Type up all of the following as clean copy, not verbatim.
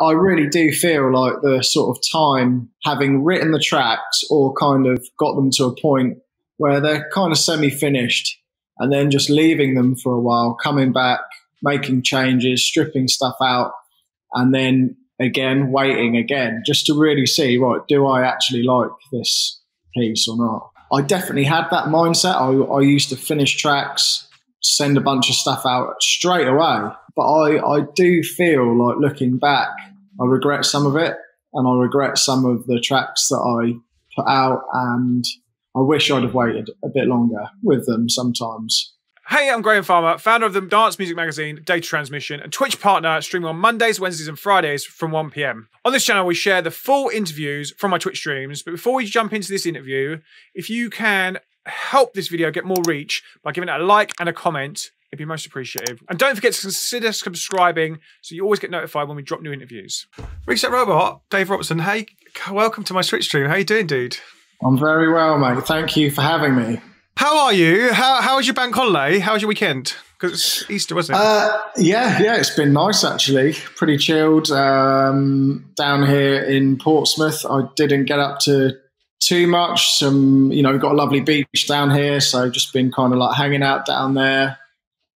I really do feel like the sort of time having written the tracks or kind of got them to a point where they're kind of semi-finished and then just leaving them for a while, coming back, making changes, stripping stuff out, and then again, waiting again, just to really see, right, do I actually like this piece or not? I definitely had that mindset. I used to finish tracks, send a bunch of stuff out straight away. But I do feel like looking back, I regret some of it, and I regret some of the tracks that I put out, and I wish I'd have waited a bit longer with them sometimes. Hey, I'm Graham Farmer, founder of the dance music magazine Data Transmission and Twitch partner, streaming on Mondays, Wednesdays and Fridays from 1 PM. On this channel, we share the full interviews from my Twitch streams. But before we jump into this interview, if you can help this video get more reach by giving it a like and a comment, it'd be most appreciated. And don't forget to consider subscribing so you always get notified when we drop new interviews. Reset Robot, Dave Robson. Hey, welcome to my Twitch stream. How you doing, dude? I'm very well, mate. Thank you for having me. How are you? How was your bank holiday? How was your weekend? Because it's Easter, wasn't it? Yeah, it's been nice, actually. Pretty chilled. Down here in Portsmouth, I didn't get up to too much. We've got a lovely beach down here, so just been kind of like hanging out down there.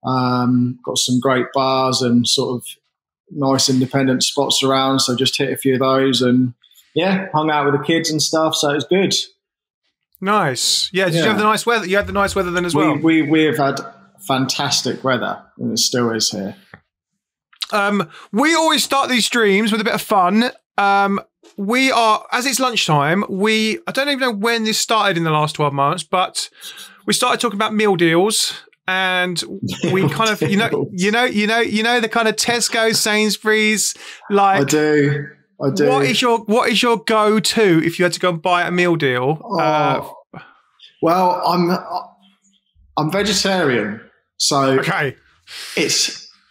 Got some great bars and sort of nice independent spots around, so just hit a few of those and yeah, hung out with the kids and stuff, so it was good. Nice. Yeah, did you have the nice weather? You had the nice weather then as well? We have had fantastic weather and it still is here. We always start these streams with a bit of fun. We are, as it's lunchtime, I don't even know when this started in the last 12 months, but we started talking about meal deals. And we kind of, you know, the kind of Tesco, Sainsbury's, like. I do. What is your go-to if you had to go and buy a meal deal? Well, I'm vegetarian, so okay.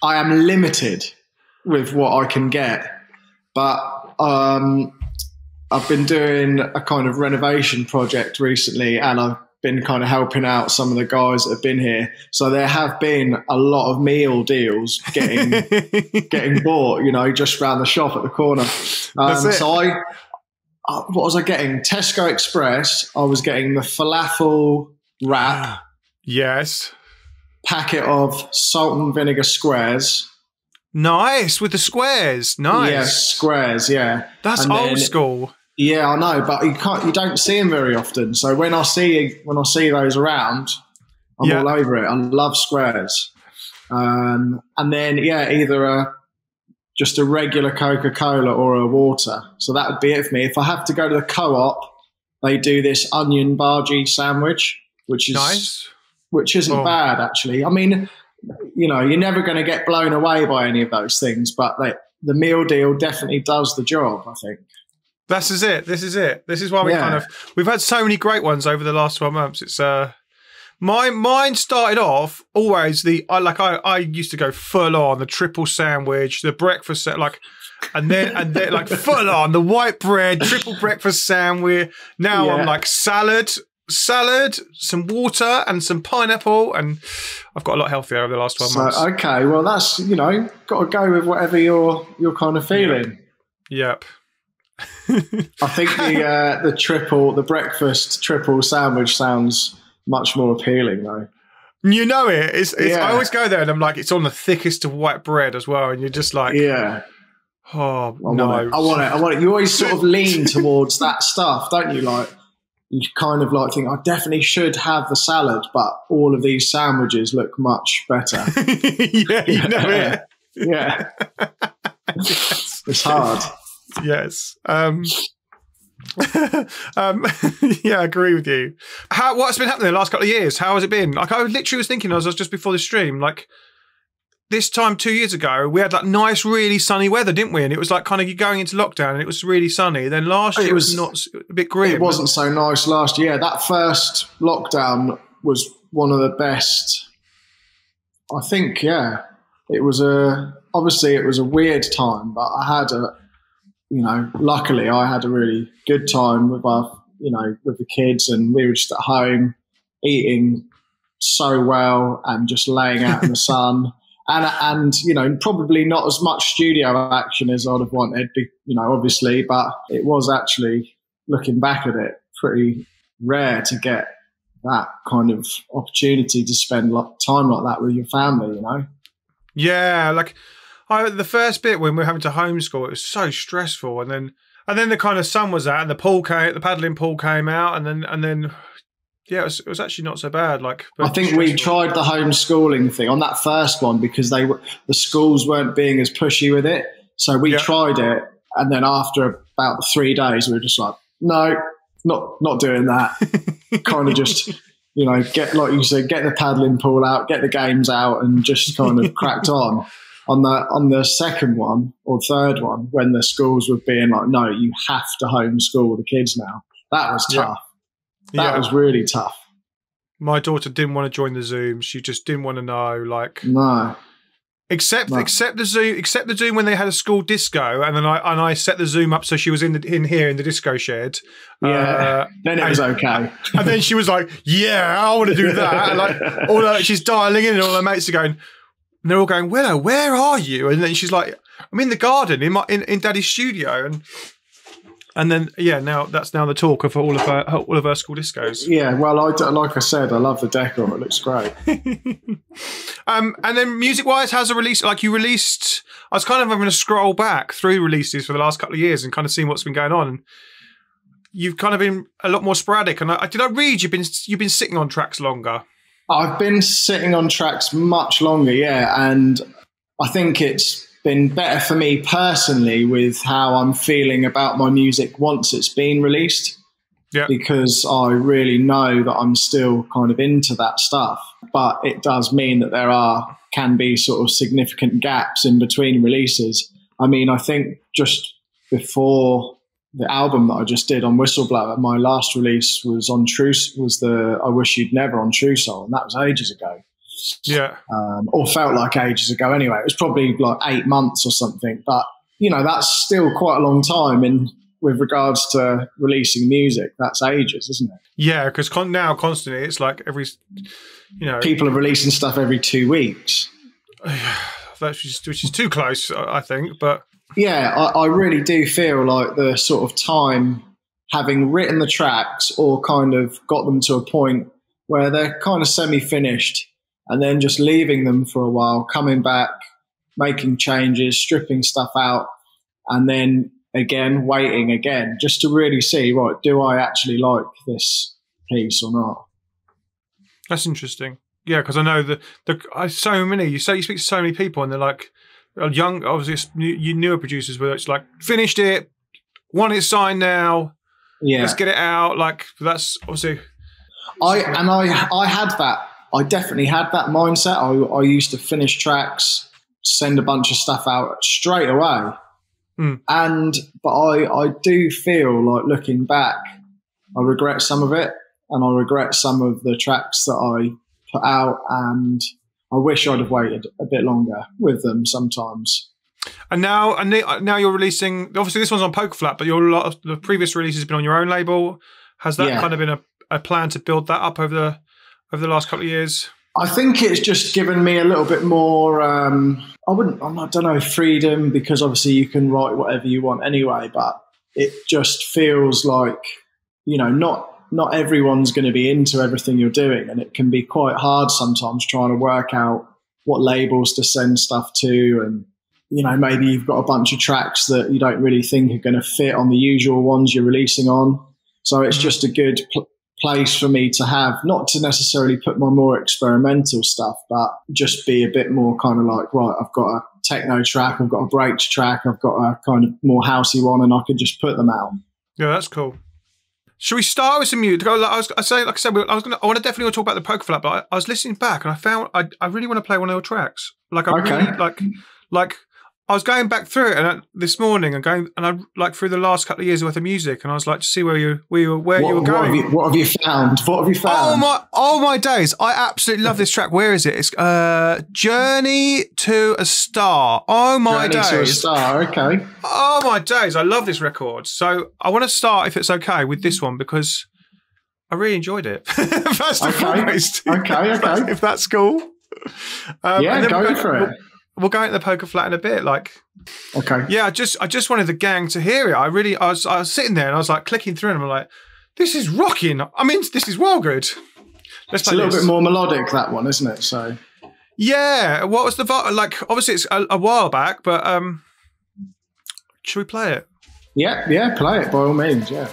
I am limited with what I can get, but I've been doing a kind of renovation project recently, and I've been kind of helping out some of the guys that have been here. So there have been a lot of meal deals getting bought, you know, just around the shop at the corner. So what was I getting? Tesco Express. I was getting the falafel wrap. Yes. Packet of salt and vinegar squares. Nice. With the squares. Nice. Yeah, squares. Yeah. That's old school. Yeah, I know, but you don't see them very often. So when I see those around, I'm all over it. I love squares, and then either just a regular Coca-Cola or a water. So that would be it for me. If I have to go to the co-op, they do this onion bhaji sandwich, which is nice, which isn't bad actually. I mean, you know, you're never going to get blown away by any of those things, but the meal deal definitely does the job, I think. This is it. This is it. This is why we we've had so many great ones over the last 12 months. It's mine started off always I used to go full on the triple sandwich, the breakfast set, and then like full on the white bread, triple breakfast sandwich. Now I'm like salad, some water and some pineapple, and I've got a lot healthier over the last 12 months. Okay, well that's, you know, got to go with whatever you're kind of feeling. Yep. I think the breakfast triple sandwich sounds much more appealing though. You know it. I always go there and I'm like, it's on the thickest of white bread as well, and you're just like, I want it. You always sort of lean towards that stuff, don't you? Like you kind of like think, I definitely should have the salad, but all of these sandwiches look much better. You know it. Yeah, yes. It's hard. Yes. Yeah, I agree with you. What's been happening the last couple of years? How has it been? Like, I literally was thinking, as I was just before the stream, like this time 2 years ago, we had like nice, really sunny weather, didn't we? And it was like kind of going into lockdown, and it was really sunny. Then last year it was a bit grim. It wasn't so nice last year. That first lockdown was one of the best, I think. Yeah, it was obviously it was a weird time, but I had luckily I had a really good time with with the kids, and we were just at home eating so well and just laying out in the sun. And you know, probably not as much studio action as I'd have wanted, you know, obviously, but it was actually, looking back at it, pretty rare to get that kind of opportunity to spend time like that with your family, you know? Yeah, like the first bit when we were having to homeschool, it was so stressful, and then the kind of sun was out, and the paddling pool came out, and then. Yeah, it was actually not so bad. Like, I think we tried the homeschooling thing on that first one because the schools weren't being as pushy with it. So we tried it, and then after about 3 days, we were just like, no, not doing that. Kind of just, you know, get, like you said, get the paddling pool out, get the games out, and just kind of cracked on. On the second one or third one, when the schools were being like, no, you have to homeschool the kids now. That was tough. Yeah. That was really tough. My daughter didn't want to join the Zoom. She just didn't want to know. Like, no, except the Zoom when they had a school disco, and then I set the Zoom up so she was in here in the disco shed. Yeah, then it was okay. And then she was like, "Yeah, I want to do that." And like, she's dialing in, and all her mates are going. And they're all going, "Willow, where are you?" And then she's like, "I'm in the garden in Daddy's studio." And then, yeah, now the talk of all of our school discos. Yeah, well, like I said, I love the decor; it looks great. And then, music-wise, how's the release? Like, you released, I was kind of having to scroll back through releases for the last couple of years and kind of seeing what's been going on. You've kind of been a lot more sporadic. And did I read you've been sitting on tracks longer? I've been sitting on tracks much longer, yeah, and I think it's been better for me personally with how I'm feeling about my music once it's been released, because I really know that I'm still kind of into that stuff. But it does mean that there can be sort of significant gaps in between releases. I mean, I think just before the album that I just did on Whistleblower, my last release was on the I Wish You'd Never on True Soul, and that was ages ago. Yeah. Or felt like ages ago anyway. It was probably like 8 months or something. But, you know, that's still quite a long time in with regards to releasing music. That's ages, isn't it? Yeah, because now constantly it's like every, you know. People are releasing stuff every 2 weeks. Which is too close, I think. But yeah, I really do feel like the sort of time having written the tracks or kind of got them to a point where they're kind of semi-finished, and then just leaving them for a while, coming back, making changes, stripping stuff out, and then again, waiting again, just to really see, right, do I actually like this piece or not? That's interesting. Yeah, because I know you speak to so many people, and they're like, young, obviously, newer producers, where it's like, finished it, want it signed now, let's get it out. Like, that's obviously... I had that. I definitely had that mindset. I used to finish tracks, send a bunch of stuff out straight away. Mm. But I do feel like, looking back, I regret some of it, and I regret some of the tracks that I put out, and I wish I'd have waited a bit longer with them sometimes. And now you're releasing, obviously this one's on Poker Flat, but the previous release has been on your own label. Has that kind of been a plan to build that up over the last couple of years? I think it's just given me a little bit more, I don't know, freedom, because obviously you can write whatever you want anyway, but it just feels like, you know, not everyone's going to be into everything you're doing, and it can be quite hard sometimes trying to work out what labels to send stuff to, and, you know, maybe you've got a bunch of tracks that you don't really think are going to fit on the usual ones you're releasing on. So it's just a good... place for me to have, not to necessarily put my more experimental stuff, but just be a bit more kind of like, right, I've got a techno track, I've got a breaks track, I've got a kind of more housey one, and I can just put them out. Yeah, that's cool. Should we start with some music? I want to definitely talk about the Poker Flat, but I was listening back, and I found I really want to play one of your tracks. Like, I really, like I was going back through it this morning, and through the last couple of years worth of music, and I was like, to see where you were going. What have you found? Oh my days! I absolutely love this track. Where is it? It's Journey to a Star. Oh my days! Journey to a Star. Okay. Oh my days! I love this record. So I want to start, if it's okay, with this one, because I really enjoyed it. First and foremost. Okay. If that's cool. Yeah, go for it. We'll go into the poker flat in a bit. Okay. Yeah, I just wanted the gang to hear it. I was sitting there and I was like clicking through and I'm like, this is rocking. I mean, this is well good. It's a little bit more melodic, that one, isn't it? So yeah. What was the like? Obviously, it's a while back, but should we play it? Yeah, play it by all means. Yeah.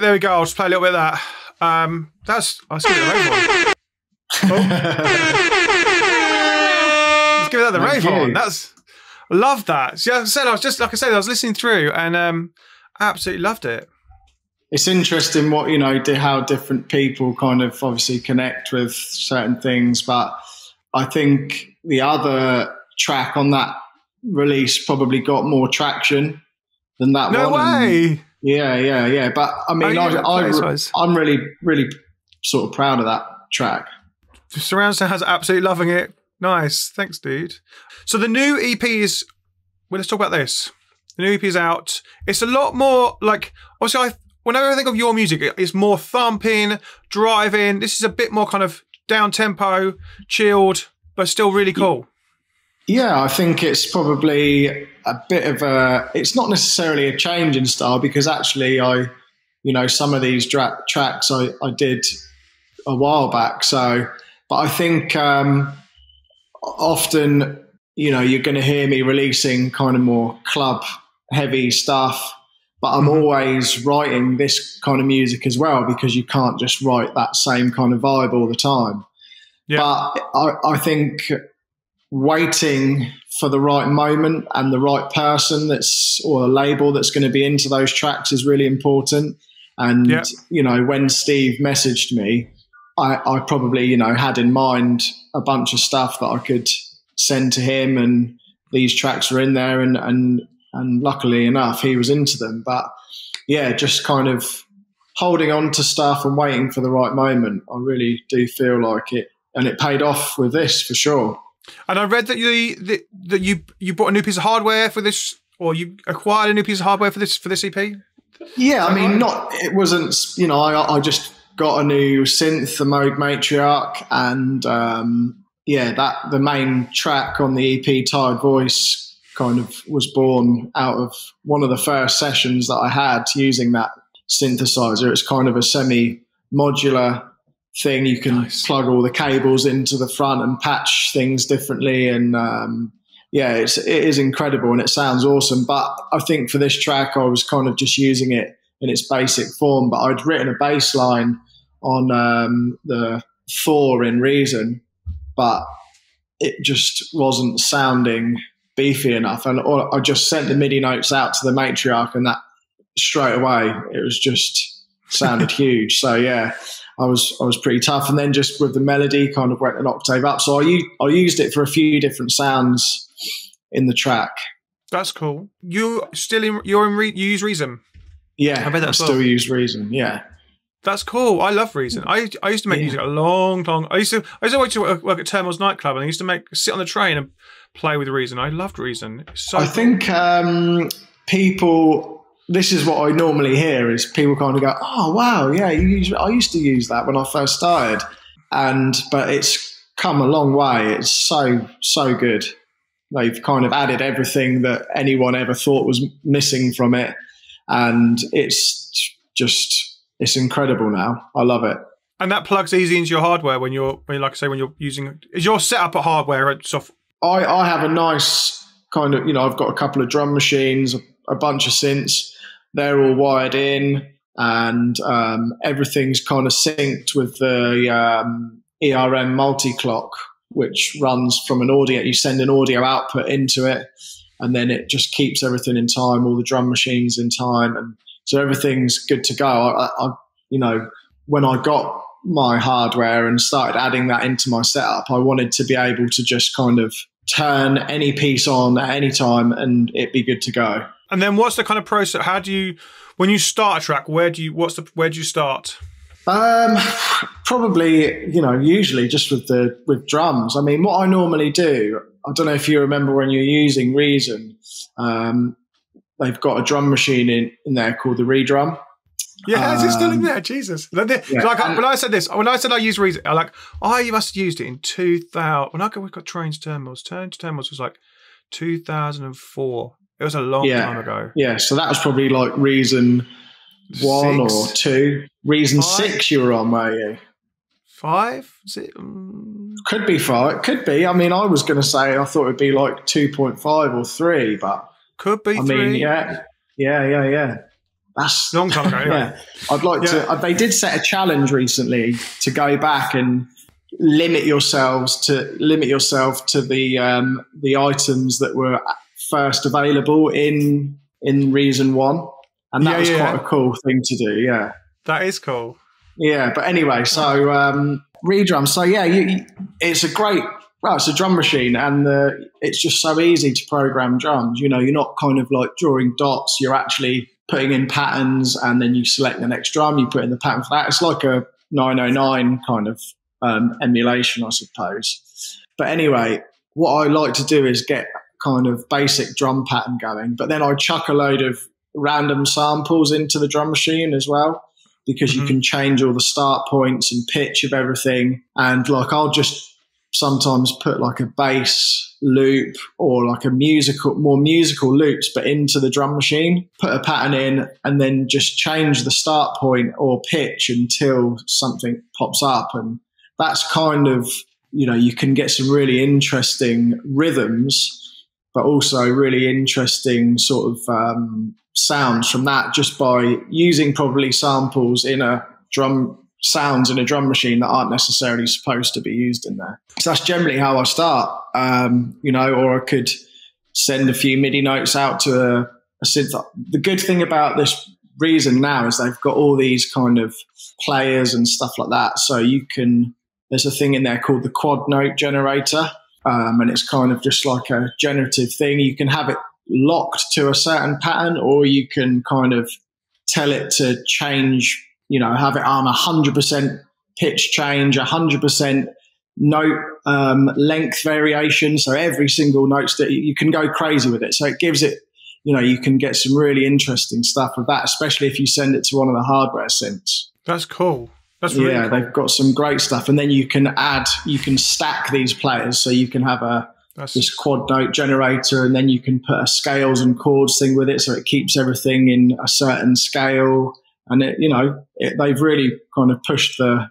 There we go. I'll just play a little bit of that. I was giving it the rave on. Oh. Let's give that the rave on. Love that. See, I was listening through and absolutely loved it. It's interesting what how different people kind of obviously connect with certain things, but I think the other track on that release probably got more traction than that one. No way. Yeah. But I mean, I'm really, really sort of proud of that track. Surround Sound has absolutely loving it. Nice. Thanks, dude. So the new EP is, well, let's talk about this. The new EP is out. It's a lot more like, obviously, whenever I think of your music, it's more thumping, driving. This is a bit more kind of down tempo, chilled, but still really cool. Yeah, I think it's probably a bit of a, it's not necessarily a change in style, because actually some of these tracks I did a while back. So, but I think often, you're going to hear me releasing kind of more club heavy stuff, but I'm always writing this kind of music as well, because you can't just write that same kind of vibe all the time. Yeah. But I think waiting for the right moment and the right person or a label that's going to be into those tracks is really important. And, when Steve messaged me, I probably, had in mind a bunch of stuff that I could send to him, and these tracks were in there, and luckily enough, he was into them. But yeah, just kind of holding on to stuff and waiting for the right moment. I really do feel like it. And it paid off with this for sure. And I read that you bought a new piece of hardware for this, or you acquired a new piece of hardware for this EP. Yeah, I mean, it wasn't. I just got a new synth, the Moog Matriarch, and the main track on the EP, Tired Voice, kind of was born out of one of the first sessions that I had using that synthesizer. It's kind of a semi-modular thing. You can plug all the cables into the front and patch things differently, and it is incredible, and it sounds awesome. But I think for this track I was kind of just using it in its basic form, but I'd written a bass line on the Thor in Reason, but it just wasn't sounding beefy enough, and I just sent the MIDI notes out to the Matriarch, and that straight away it was just sounded huge. So yeah, I was pretty tough, and then just with the melody kind of went an octave up. So I used it for a few different sounds in the track. That's cool. You use Reason. Yeah, I still use Reason. Yeah, that's cool. I love Reason. I used to make music a long time. I used to work at Termo's nightclub, and I used to sit on the train and play with Reason. I loved Reason. So I think people. This is what I normally hear is people kind of go, oh, wow, yeah, I used to use that when I first started. But it's come a long way. It's so, so good. They've kind of added everything that anyone ever thought was missing from it. And it's just, it's incredible now. I love it. And that plugs easy into your hardware when you're, like I say, when you're using. Is your setup a hardware or software? I have a nice kind of, I've got a couple of drum machines, a bunch of synths. They're all wired in, and everything's kind of synced with the ERM multi clock, which runs from an audio. You send an audio output into it, and then it just keeps everything in time, all the drum machines in time, and so everything's good to go. When I got my hardware and started adding that into my setup, I wanted to be able to just kind of turn any piece on at any time and it'd be good to go. And then what's the kind of process? How do you, when you start a track, where do you start? Probably, usually just with drums. I mean, what I normally do, I don't know if you remember when you're using Reason, they've got a drum machine in there called the Redrum. Yeah, is it still in there? Jesus. Yeah. Like, when I said I used Reason, I'm like, oh, you must have used it in 2000. When I got trains to Termo's, was like 2004. It was a long time ago. Yeah, so that was probably like Reason 1 six. Or 2. Reason 5? 6 you were on, were you? 5? Is it? Could be 5. Could be. I mean, I was going to say I thought it would be like 2.5 or 3, but. Could be 3. I mean, yeah. Yeah, yeah, yeah. That's long time ago. Anyway. Yeah, I'd like to. They did set a challenge recently to go back and limit yourself to the items that were first available in Reason 1, and that was quite a cool thing to do. Yeah, that is cool. Yeah, but anyway, so Redrum. So yeah, it's a great. Well, it's a drum machine, and it's just so easy to program drums. You're not kind of like drawing dots. You're actually putting in patterns, and then you select the next drum, you put in the pattern for that. It's like a 909 kind of emulation, I suppose. But anyway, what I like to do is get kind of basic drum pattern going, but then I chuck a load of random samples into the drum machine as well, because you can change all the start points and pitch of everything. And like I'll just sometimes put like a bass loop or like a more musical loops, but into the drum machine, put a pattern in, and then just change the start point or pitch until something pops up. And that's kind of, you can get some really interesting rhythms, but also really interesting sort of sounds from that, just by using probably samples in a drum sounds in a drum machine that aren't necessarily supposed to be used in there. So that's generally how I start, or I could send a few MIDI notes out to a synth. The good thing about this Reason now is they've got all these kind of players and stuff like that. So there's a thing in there called the quad note generator, and it's kind of just like a generative thing. You can have it locked to a certain pattern, or you can kind of tell it to change, have it on 100% pitch change, 100% note length variation. So every single note that you can go crazy with it. So it gives it, you can get some really interesting stuff with that, especially if you send it to one of the hardware synths. That's cool. That's really cool. They've got some great stuff. And then you can stack these players. So you can have this quad note generator, and then you can put a scales and chords thing with it. So it keeps everything in a certain scale. And they've really kind of pushed the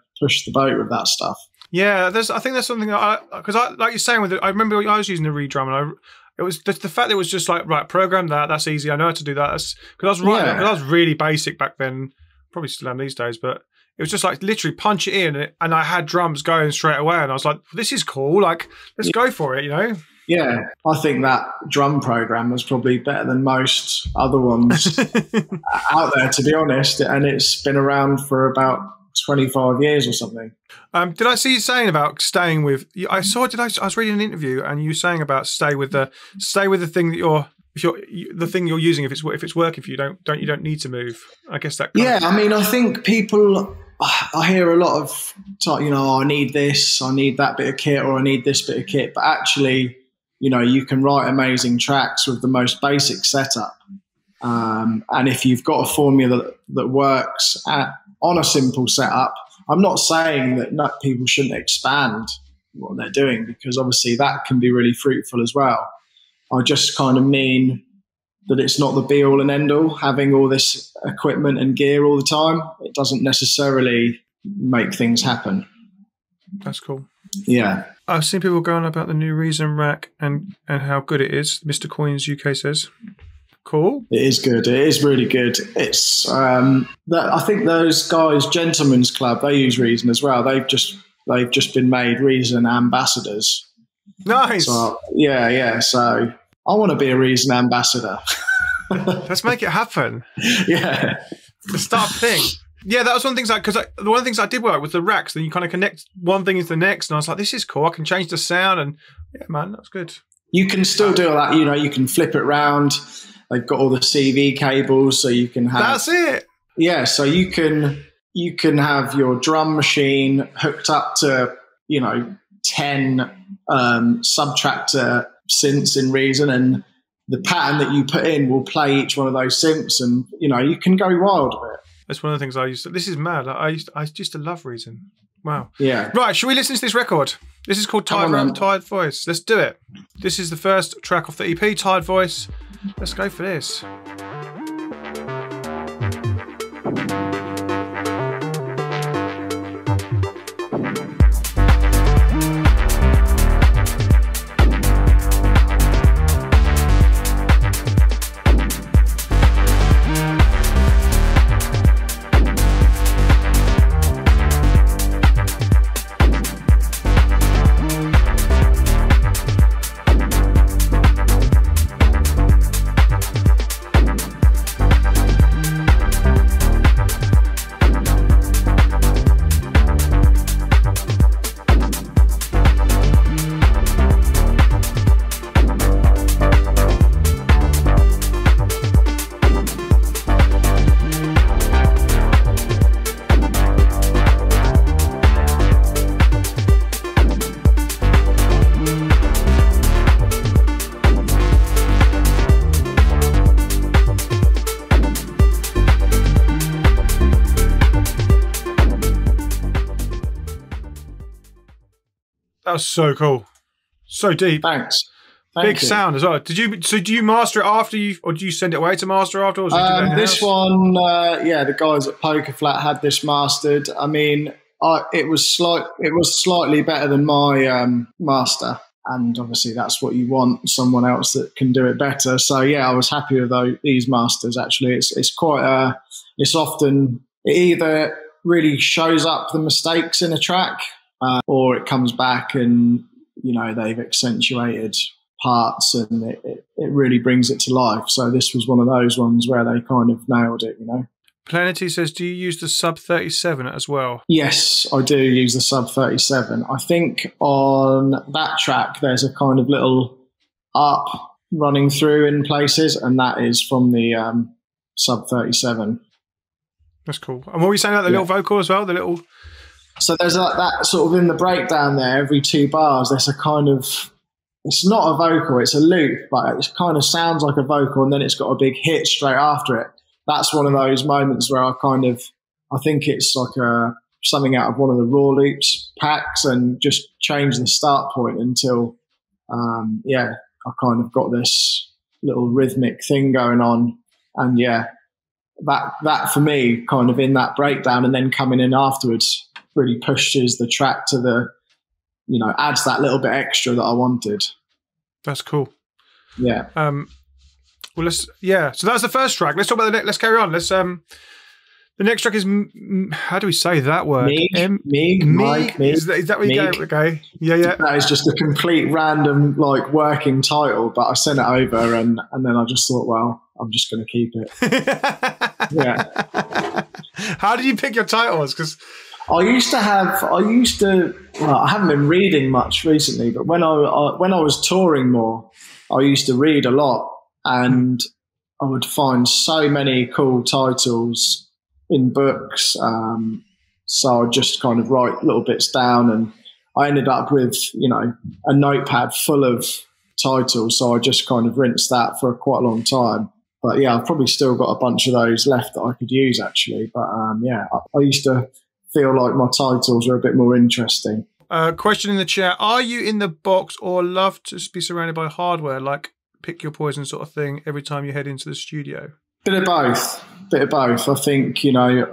boat with that stuff. Yeah, I think that's something like you're saying with it. I remember I was using the Redrum, and it was the fact that it was just like, right, program that. That's easy. I know how to do that. Because I was I was really basic back then. Probably still am these days, but it was just like literally punch it in, and I had drums going straight away, and I was like, this is cool. Like, let's go for it. Yeah, I think that drum program was probably better than most other ones out there, to be honest. And it's been around for about 25 years or something. Did I see you saying about staying with? I was reading an interview, and you saying about stay with the thing that the thing you're using. If it's working for you, don't need to move. I guess that. Yeah, I mean, I think people. I hear a lot of I need this, I need that bit of kit, or I need this bit of kit. But actually, you can write amazing tracks with the most basic setup. And if you've got a formula that works on a simple setup, I'm not saying that people shouldn't expand what they're doing, because obviously that can be really fruitful as well. I just kind of mean that it's not the be all and end all having all this equipment and gear all the time. It doesn't necessarily make things happen. That's cool. Yeah. I've seen people going about the new Reason rack and how good it is. Mr. Coins UK says. Cool. It is good. It is really good. It's I think those guys, Gentlemen's Club, they use Reason as well. They've just been made Reason ambassadors. Nice. So, yeah, yeah. So I want to be a Reason ambassador. Let's make it happen. Yeah. Start thing. Yeah, that was one of the things I did work with the racks. Then you kind of connect one thing into the next, and I was like, "This is cool. I can change the sound." And yeah, man, that's good. You can still do all that. You know, you can flip it round. They've got all the CV cables, so you can have. That's it. Yeah, so you can have your drum machine hooked up to 10 subtractor synths in Reason, and the pattern that you put in will play each one of those synths, and you can go wild with it. That's one of the things I used to. This is mad. I used to love Reason. Wow. Yeah. Right. Should we listen to this record? This is called Tired Voice. Let's do it. This is the first track off the EP, Tired Voice. Let's go for this. That's so cool, so deep. Thanks. Big sound as well. Did you? So do you master it after you, or do you send it away to master afterwards? This one, yeah, the guys at Poker Flat had this mastered. I mean, it was slightly better than my master, and obviously that's what you want. Someone else that can do it better. So yeah, I was happy with these masters. Actually, it's quite it's often it either really shows up the mistakes in a track. Or it comes back and, they've accentuated parts and it really brings it to life. So this was one of those ones where they kind of nailed it, Planety says, do you use the Sub 37 as well? Yes, I do use the Sub 37. I think on that track there's a kind of little arp running through in places, and that is from the Sub 37. That's cool. And what were you saying about the little vocal as well, the little... So there's that sort of in the breakdown there, every two bars, there's a kind of, it's not a vocal, it's a loop, but it kind of sounds like a vocal and then it's got a big hit straight after it. That's one of those moments where I think it's like something out of one of the Raw Loops packs and just change the start point until, I kind of got this little rhythmic thing going on and that for me kind of in that breakdown and then coming in afterwards. Really pushes the track to the, adds that little bit extra that I wanted. That's cool. Yeah. Well, so that's the first track. Let's talk about the next. Let's carry on. The next track is, how do we say that word? Meeg. Is that where you go? Okay. Yeah, yeah. That is just a complete random, working title, but I sent it over and then I just thought, well, I'm just going to keep it. Yeah. How did you pick your titles? Because... I haven't been reading much recently, but when I was touring more, I used to read a lot and I would find so many cool titles in books. So I just kind of write little bits down and I ended up with, a notepad full of titles. So I just kind of rinsed that for quite a long time. But yeah, I've probably still got a bunch of those left that I could use actually. But I used to feel like my titles are a bit more interesting. Question in the chat. Are you in the box or love to be surrounded by hardware like pick your poison sort of thing every time you head into the studio? Bit of both. I think, you know,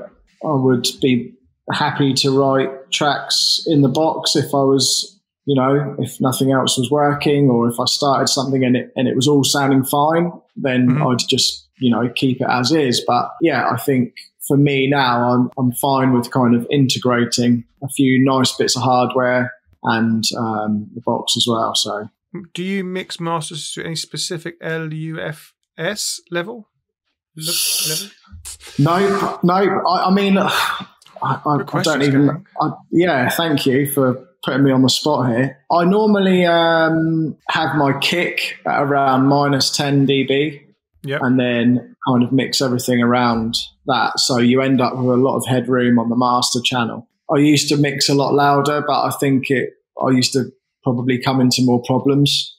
I would be happy to write tracks in the box if I was, you know, if nothing else was working, or if I started something and it was all sounding fine, then I'd just, you know, keep it as is. But yeah, I think for me now, I'm fine with kind of integrating a few nice bits of hardware and the box as well. So, do you mix masters to any specific LUFS level? No. I mean, I don't even. Yeah, thank you for putting me on the spot here. I normally have my kick at around -10 dB, and then kind of mix everything around that. So you end up with a lot of headroom on the master channel. I used to mix a lot louder, but I think I used to probably come into more problems,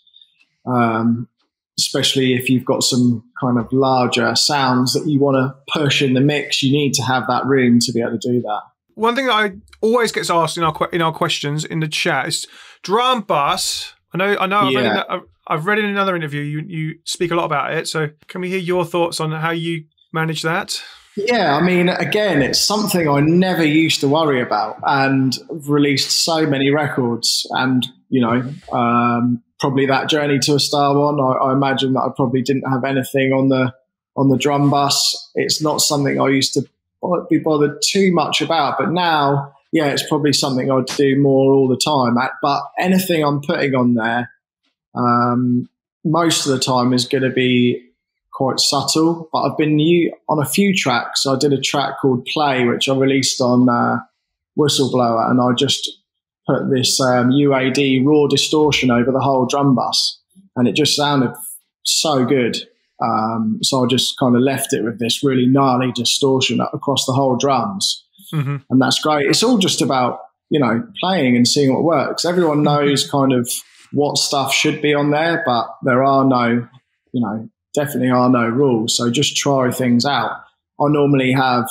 especially if you've got some kind of larger sounds that you want to push in the mix. You need to have that room to be able to do that. One thing that I always gets asked in our questions in the chat is drum bass. I know. I've read in another interview you speak a lot about it. So can we hear your thoughts on how you manage that? Yeah, I mean, again, it's something I never used to worry about, and released so many records. And, you know, probably that Journey to a Star one, I imagine that I probably didn't have anything on the drum bus. It's not something I used to be bothered too much about, but now, yeah, it's probably something I do more all the time. But anything I'm putting on there, most of the time is going to be quite subtle, but I've been new on a few tracks. I did a track called Play, which I released on Whistleblower, and I just put this UAD raw distortion over the whole drum bus, and it just sounded so good. So I just kind of left it with this really gnarly distortion across the whole drums, and that's great. It's all just about, you know, playing and seeing what works. Everyone knows kind of what stuff should be on there, but there are no, you know, definitely are no rules, so just try things out. I normally have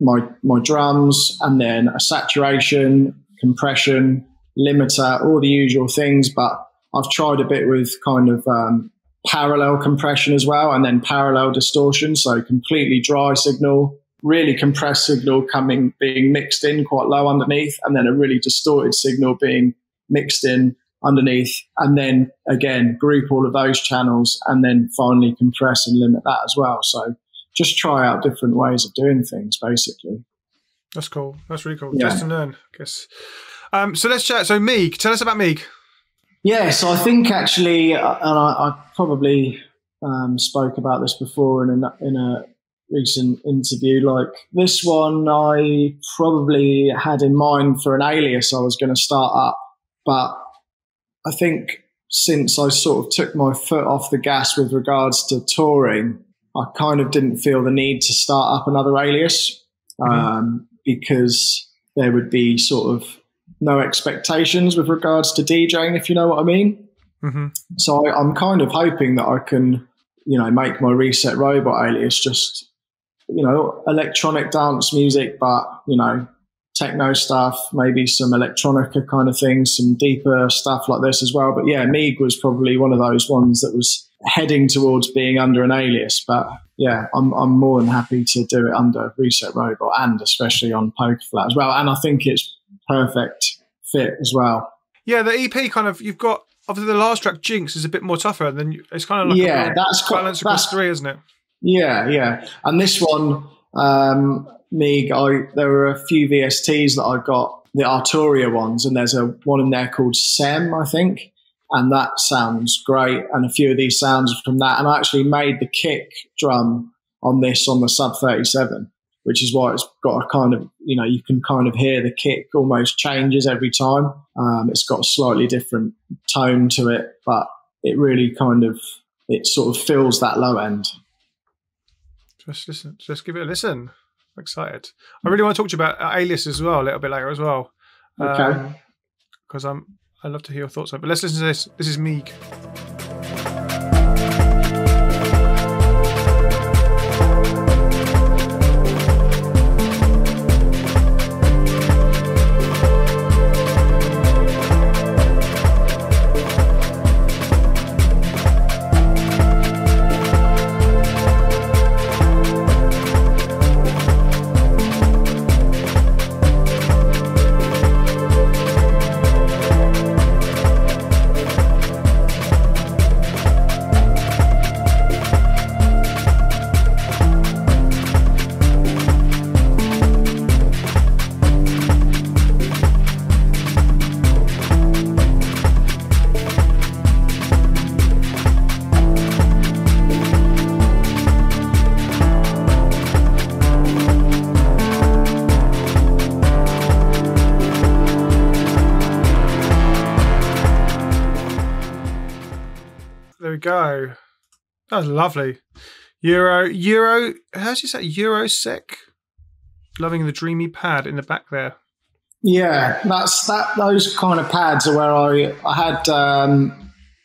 my drums and then a saturation, compression, limiter, all the usual things, but I've tried a bit with kind of parallel compression as well, and then parallel distortion, so completely dry signal, really compressed signal being mixed in quite low underneath, and then a really distorted signal being mixed in underneath, and then again group all of those channels, and then finally compress and limit that as well. So just try out different ways of doing things, basically. That's cool. That's really cool. Yeah. Just to learn, I guess. So let's chat. So Meeg, tell us about Meeg. Yeah, so I think actually, and I probably spoke about this before in a recent interview, like this one I probably had in mind for an alias I was going to start up, but I think since I sort of took my foot off the gas with regards to touring, I kind of didn't feel the need to start up another alias, because there would be sort of no expectations with regards to DJing, if you know what I mean. So I'm kind of hoping that I can, you know, make my Reset Robot alias just, you know, electronic dance music, but, you know, techno stuff, maybe some electronica kind of things, some deeper stuff like this as well. But yeah, Meeg was probably one of those ones that was heading towards being under an alias. But yeah, I'm more than happy to do it under Reset Robot, and especially on Poker Flat as well. And I think it's perfect fit as well. Yeah, the EP kind of, you've got, obviously the last track, Jinx, is a bit more tougher than, it's kind of like, yeah, that's balance across three, isn't it? Yeah, yeah. And this one, Meeg, there were a few VSTs that I got, the Arturia ones, and there's a one in there called Sem, I think, and that sounds great, and a few of these sounds from that, and I actually made the kick drum on this on the Sub 37, which is why it's got a kind of, you know, you can kind of hear the kick almost changes every time. It's got a slightly different tone to it, but it really kind of, it sort of fills that low end. Just give it a listen. I'm excited. I really want to talk to you about alias as well a little bit later as well. Okay. Because I'd love to hear your thoughts on it. But let's listen to this. This is Meeg. There we go. That was lovely. Euro, how do you say Eurosec? Loving the dreamy pad in the back there. Yeah, that's that. Those kind of pads are where I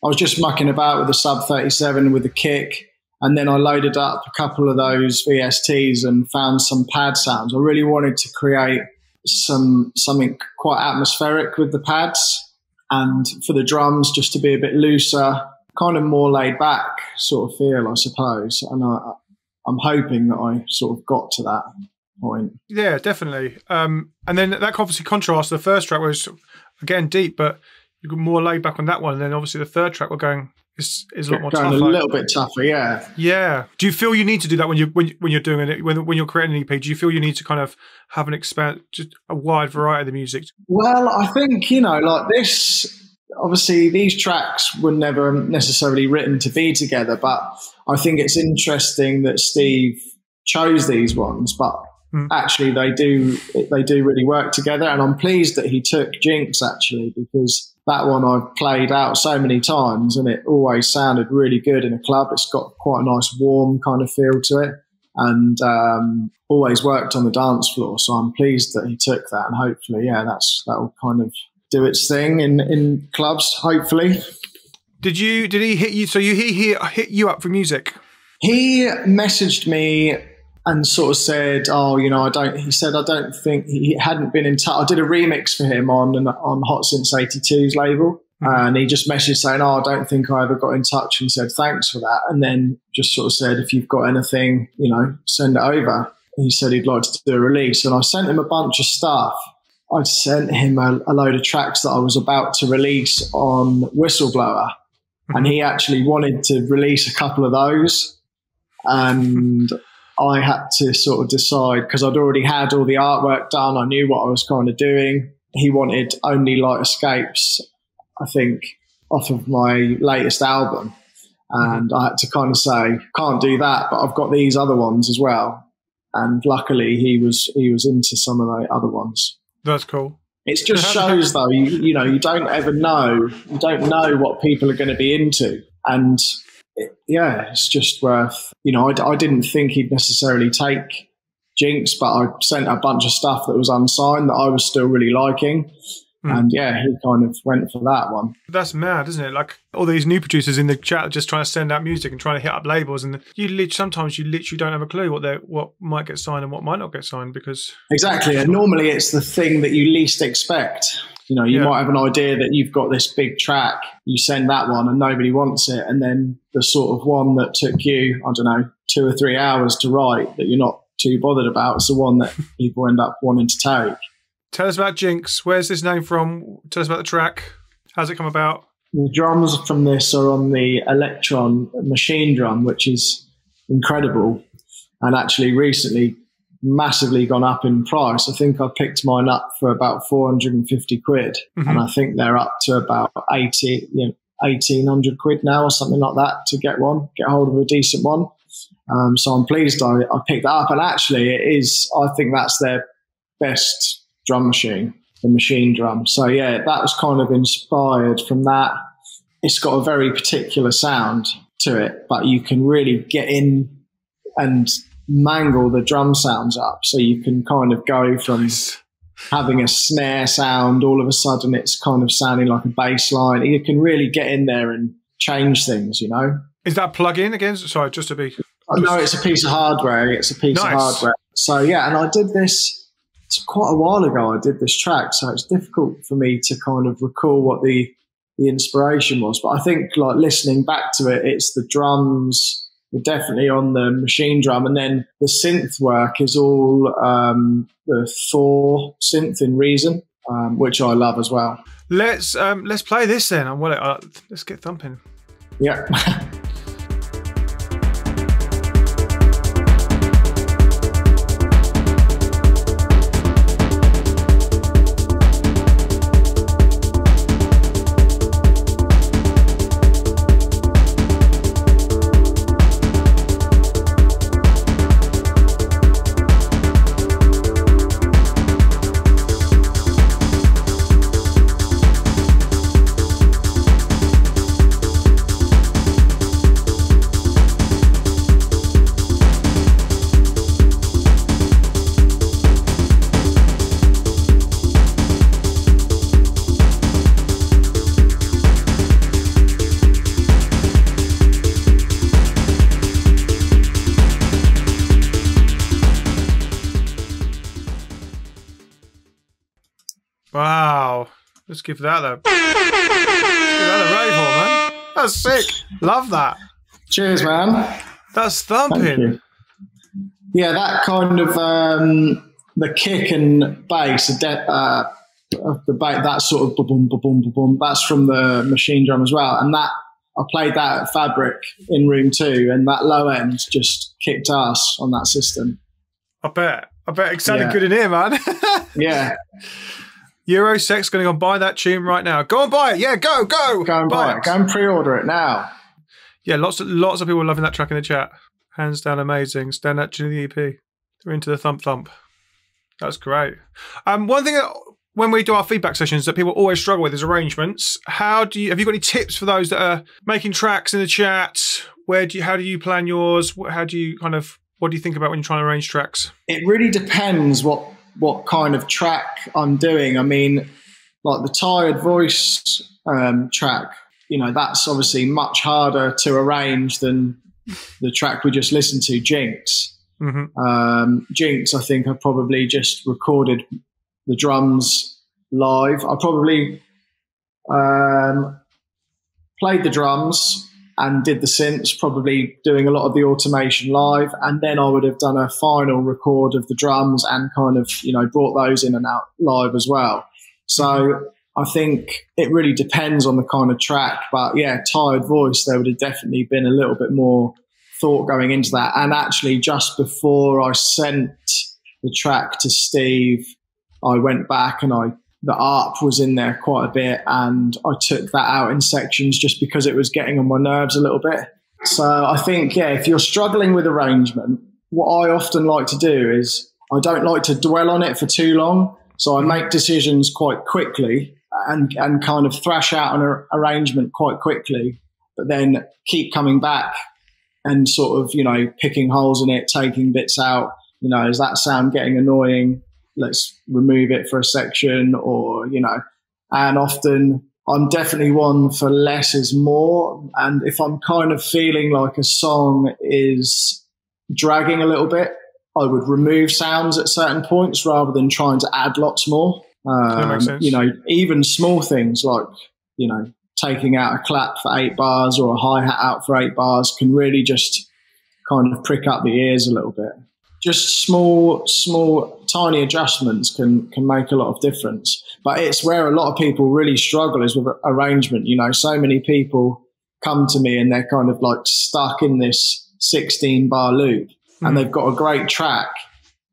was just mucking about with the Sub 37 with the kick, and then I loaded up a couple of those VSTs and found some pad sounds. I really wanted to create something quite atmospheric with the pads, and for the drums just to be a bit looser, kind of more laid back sort of feel, I suppose. And I'm hoping that I sort of got to that point. Yeah, definitely. And then that obviously contrasts to the first track, where it's again deep, but you got more laid back on that one. And then obviously the third track, we're going is a lot more tougher. A little bit tougher, yeah. Yeah. Do you feel you need to do that when you're doing it, when you're creating an EP? Do you feel you need to kind of have an just a wide variety of the music? Well, I think like this. Obviously, these tracks were never necessarily written to be together, but I think it's interesting that Steve chose these ones. But actually, they do really work together, and I'm pleased that he took Jinx actually, because that one I've played out so many times, and it always sounded really good in a club. It's got quite a nice warm kind of feel to it, and always worked on the dance floor. So I'm pleased that he took that, and hopefully, yeah, that'll kind of do its thing in clubs, hopefully. Did he hit you? So he hit you up for music? He messaged me and sort of said, "Oh, he said I don't think he hadn't been in touch." I did a remix for him on Hot Since 82's label, and he just messaged saying, "Oh, I don't think I ever got in touch," and said, "Thanks for that." And then just sort of said, "If you've got anything, send it over." He said he'd like to do a release, and I sent him a bunch of stuff. I sent him a load of tracks that I was about to release on Whistleblower, and he actually wanted to release a couple of those, and I had to sort of decide, because I'd already had all the artwork done. I knew what I was kind of doing. He wanted Only Light Escapes, I think, off of my latest album, and I had to kind of say, can't do that, but I've got these other ones as well, and luckily he was into some of the other ones. That's cool. It just shows, though, you don't ever know. You don't know what people are going to be into. And, yeah, it's just worth, I didn't think he'd necessarily take Jinx, but I sent a bunch of stuff that was unsigned that I was still really liking. And, yeah, he kind of went for that one. That's mad, isn't it? Like, all these new producers in the chat are just trying to send out music and trying to hit up labels. And sometimes you literally don't have a clue what might get signed and what might not get signed, because... Exactly. And normally it's the thing that you least expect. You might have an idea that you've got this big track, you send that one and nobody wants it. And then the sort of one that took you, I don't know, 2 or 3 hours to write that you're not too bothered about is the one that people end up wanting to take. Tell us about Jinx. Where's this name from? Tell us about the track. How's it come about? The drums from this are on the Electron machine drum, which is incredible, and actually recently massively gone up in price. I think I picked mine up for about 450 quid, and I think they're up to about 1,800 quid now or something like that to get hold of a decent one. So I'm pleased I picked that up, and actually it is, I think that's their best drum machine, the machine drum. So yeah, that was kind of inspired from that. It's got a very particular sound to it, but you can really get in and mangle the drum sounds up. So you can kind of go from having a snare sound, all of a sudden it's kind of sounding like a bass line. You can really get in there and change things, Is that plug in again? Sorry, just to be... Oh, no, it's a piece of hardware. It's a piece of hardware. So yeah, and I did this... It's quite a while ago I did this track, so it's difficult for me to kind of recall what the inspiration was. But I think, like, listening back to it, it's the drums were definitely on the machine drum, and then the synth work is all the Thor synth in Reason, which I love as well. Let's play this then. Let's get thumping. Yeah. Wow. Let's give that a rave horn, man. That's sick. Love that. Cheers, man. That's thumping. Yeah, that kind of the kick and bass, the bass, that sort of boom, boom, boom, boom. That's from the machine drum as well, and that I played that at Fabric in room 2, and that low end just kicked ass on that system. I bet it sounded good in here, man. Yeah. Eurosec's going to go and buy that tune right now. Go and buy it. Yeah, go. Go and buy it. Go and pre-order it now. Yeah, lots of people loving that track in the chat. Hands down, amazing. Stand up to the EP. They're into the thump thump. That's great. One thing that when we do our feedback sessions that people always struggle with is arrangements. Have you got any tips for those that are making tracks in the chat? How do you plan yours? What do you think about when you're trying to arrange tracks? It really depends what kind of track I'm doing. I mean, like the Tired Voice track, you know, that's obviously much harder to arrange than the track we just listened to, Jinx. Mm-hmm. Jinx, I think I probably just recorded the drums live. I probably played the drums and did the synths, probably doing a lot of the automation live, and then I would have done a final record of the drums and kind of, you know, brought those in and out live as well. So I think it really depends on the kind of track, but yeah, Tired Voice, there would have definitely been a little bit more thought going into that. And actually, just before I sent the track to Steve, I went back and the ARP was in there quite a bit, and I took that out in sections just because it was getting on my nerves a little bit. So I think, yeah, if you're struggling with arrangement, what I often like to do is I don't like to dwell on it for too long. So I make decisions quite quickly and kind of thrash out an arrangement quite quickly, but then keep coming back and sort of, you know, picking holes in it, taking bits out. You know, is that sound getting annoying? Let's remove it for a section, or, you know, and often I'm definitely one for less is more. And if I'm kind of feeling like a song is dragging a little bit, I would remove sounds at certain points rather than trying to add lots more. That makes sense. You know, even small things like, you know, taking out a clap for 8 bars or a hi-hat out for 8 bars can really just kind of prick up the ears a little bit. Just small, tiny adjustments can make a lot of difference. But it's where a lot of people really struggle is with arrangement. You know, so many people come to me and they're kind of like stuck in this 16-bar loop, and they've got a great track,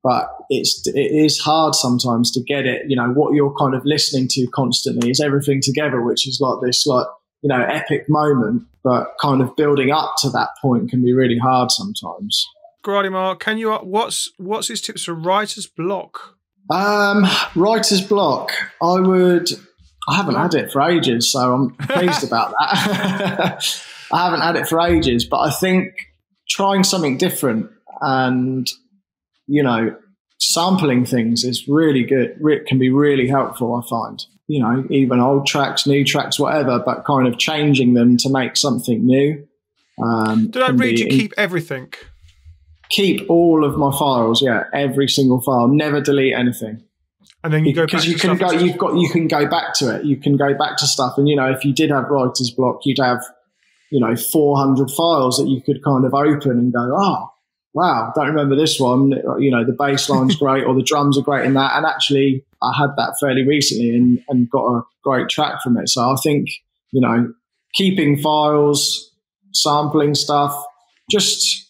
but it is hard sometimes to get it. You know, what you're kind of listening to constantly is everything together, which is like this, like, you know, epic moment, but kind of building up to that point can be really hard sometimes. Gradimar, can you? What's his tips for writer's block? Writer's block. I haven't had it for ages, so I'm pleased about that. I haven't had it for ages, but I think trying something different and, you know, sampling things is really good. It can be really helpful, I find. You know, even old tracks, new tracks, whatever, but kind of changing them to make something new. Did I read you keep everything? Keep all of my files, yeah, every single file. Never delete anything. And then you go back to stuff. Because you can go back to it. You can go back to stuff. And, you know, if you did have writer's block, you'd have, you know, 400 files that you could kind of open and go, oh, wow, don't remember this one. You know, the bass line's great, or the drums are great in that. And actually, I had that fairly recently and got a great track from it. So I think, you know, keeping files, sampling stuff, just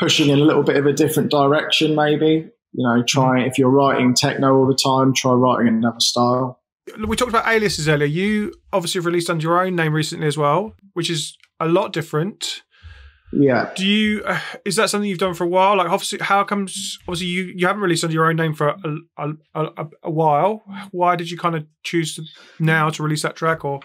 pushing in a little bit of a different direction, maybe. You know, try, if you're writing techno all the time, try writing another style. We talked about aliases earlier. You obviously have released under your own name recently as well, which is a lot different. Yeah. Do you? Is that something you've done for a while? Like, obviously, how comes? Obviously, you haven't released under your own name for a while. Why did you kind of choose now to release that track? Or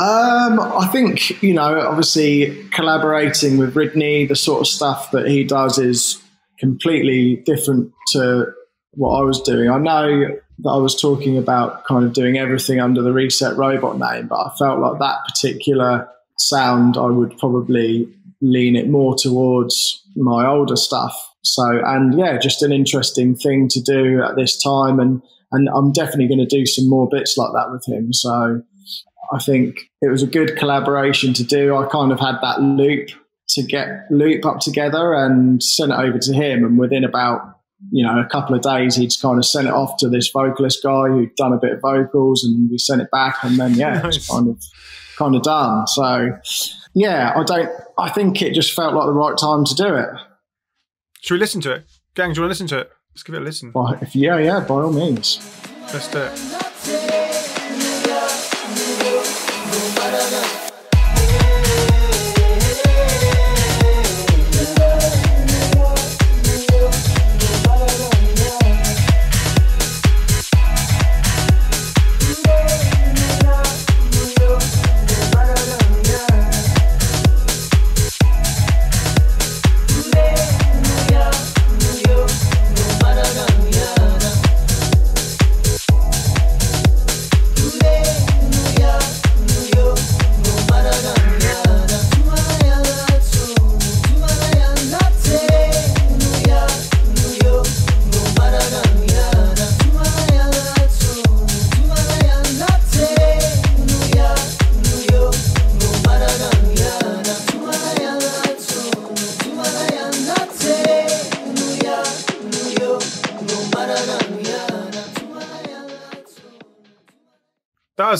I think, you know, obviously collaborating with Rodney, the sort of stuff that he does is completely different to what I was doing. I know that I was talking about kind of doing everything under the Reset Robot name, but I felt like that particular sound, I would probably lean it more towards my older stuff. So, and yeah, just an interesting thing to do at this time. And And I'm definitely going to do some more bits like that with him. So I think it was a good collaboration to do. I kind of had that loop up together and sent it over to him. And within about, you know, a couple of days, he'd kind of sent it off to this vocalist guy who'd done a bit of vocals, and we sent it back. And then, yeah, nice. It was kind of done. So yeah, I think it just felt like the right time to do it. Should we listen to it? Gang, do you want to listen to it? Let's give it a listen. Yeah, yeah, by all means. Let's do it.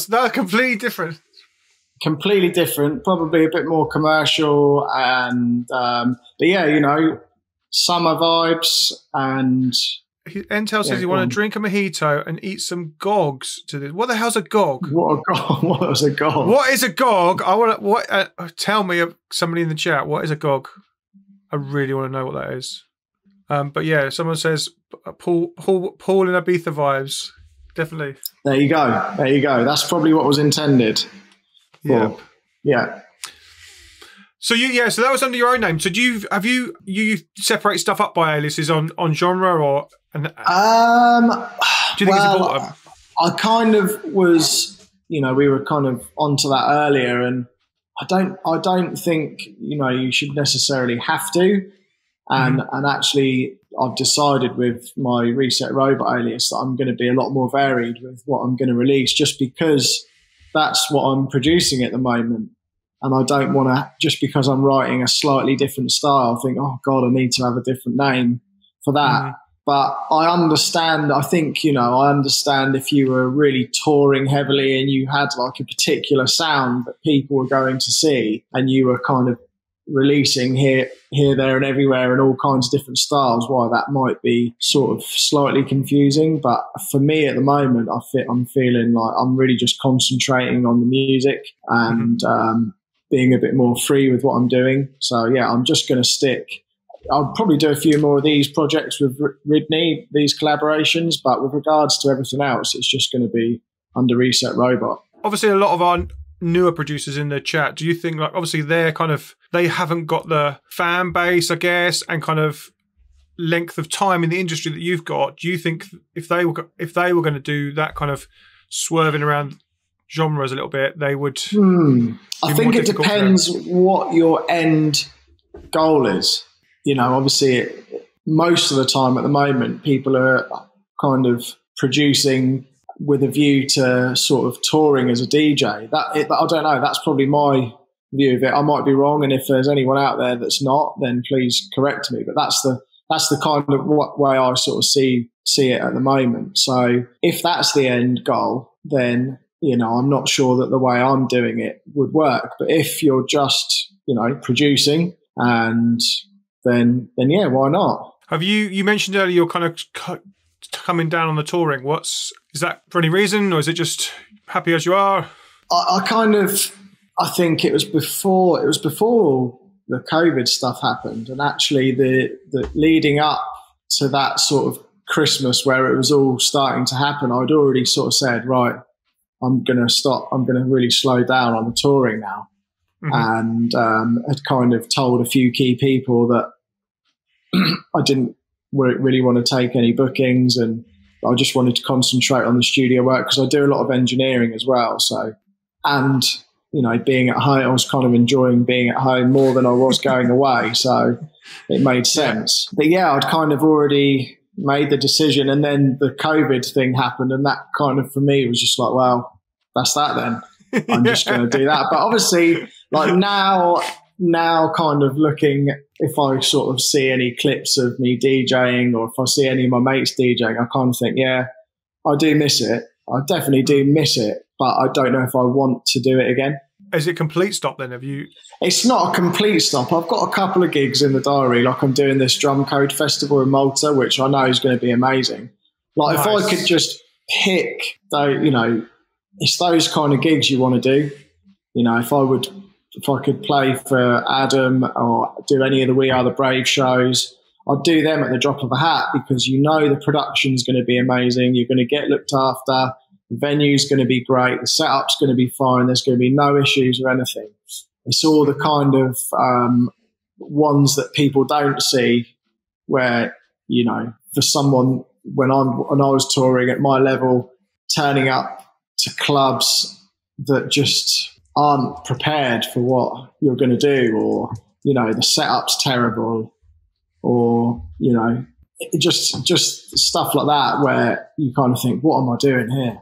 That's completely different. Completely different. Probably a bit more commercial, and but yeah, you know, summer vibes. And Entel says he wanted to drink a mojito and eat some gogs. To this, what the hell's a gog? What a gog? What is a gog? What is a gog? I want. What? Tell me, somebody in the chat, what is a gog? I really want to know what that is. But yeah, someone says Paul in Ibiza vibes. Definitely. There you go. There you go. That's probably what was intended. Yeah. Yeah. So so that was under your own name. So do you you separate stuff up by aliases on genre, or do you think it's important? I kind of was, you know, we were kind of onto that earlier, and I don't think, you know, you should necessarily have to. And and actually I've decided with my Reset Robot alias that I'm going to be a lot more varied with what I'm going to release, just because that's what I'm producing at the moment. And I don't want to, just because I'm writing a slightly different style, think, oh God, I need to have a different name for that. But I understand, I think, you know, I understand if you were really touring heavily and you had like a particular sound that people were going to see, and you were kind of releasing here, there and everywhere and all kinds of different styles, why that might be sort of slightly confusing. But for me at the moment, I'm feeling like I'm really just concentrating on the music and being a bit more free with what I'm doing. So yeah, I'm just going to stick. I'll probably do a few more of these projects with Rodney, these collaborations, but with regards to everything else, it's just going to be under Reset Robot. Obviously a lot of our newer producers in the chat, do you think, like, obviously they're kind of, they haven't got the fan base, I guess, and kind of length of time in the industry that you've got. Do you think if they were going to do that kind of swerving around genres a little bit, they would? I think it depends what your end goal is. You know, obviously, most of the time at the moment, people are kind of producing with a view to sort of touring as a DJ. I don't know. That's probably my view of it. I might be wrong, and if there's anyone out there that's not, then please correct me. But that's the kind of way I sort of see it at the moment. So if that's the end goal, then, you know, I'm not sure that the way I'm doing it would work. But if you're just, you know, producing, and then yeah, why not? Have you mentioned earlier you're kind of coming down on the touring? Is that for any reason, or is it just happy as you are? I think it was before the COVID stuff happened, and actually the leading up to that sort of Christmas where it was all starting to happen, I'd already sort of said, right, I'm going to stop. I'm going to really slow down on the touring now. And had kind of told a few key people that I didn't really want to take any bookings, and I just wanted to concentrate on the studio work, because I do a lot of engineering as well. So, and you know, being at home, I was kind of enjoying being at home more than I was going away. So it made sense. But yeah, I'd kind of already made the decision, and then the COVID thing happened, and that kind of, for me, was just like, well, that's that then. I'm just going to do that. But obviously, like now kind of looking, if I sort of see any clips of me DJing, or if I see any of my mates DJing, I kind of think, yeah, I do miss it. I definitely do miss it, but I don't know if I want to do it again. Is it complete stop then? Have you? It's not a complete stop. I've got a couple of gigs in the diary. Like, I'm doing this Drum Code festival in Malta, which I know is going to be amazing. Like, nice. If I could just pick, though, you know, it's those kind of gigs you want to do. You know, if I could play for Adam or do any of the We Are The Brave shows, I'd do them at the drop of a hat, because you know the production's going to be amazing. You're going to get looked after. The venue's going to be great. The setup's going to be fine. There's going to be no issues or anything. It's all the kind of ones that people don't see, where, you know, for someone when I was touring at my level, turning up to clubs that just aren't prepared for what you're going to do, or, you know, the setup's terrible, or, you know, just stuff like that, where you kind of think, what am I doing here?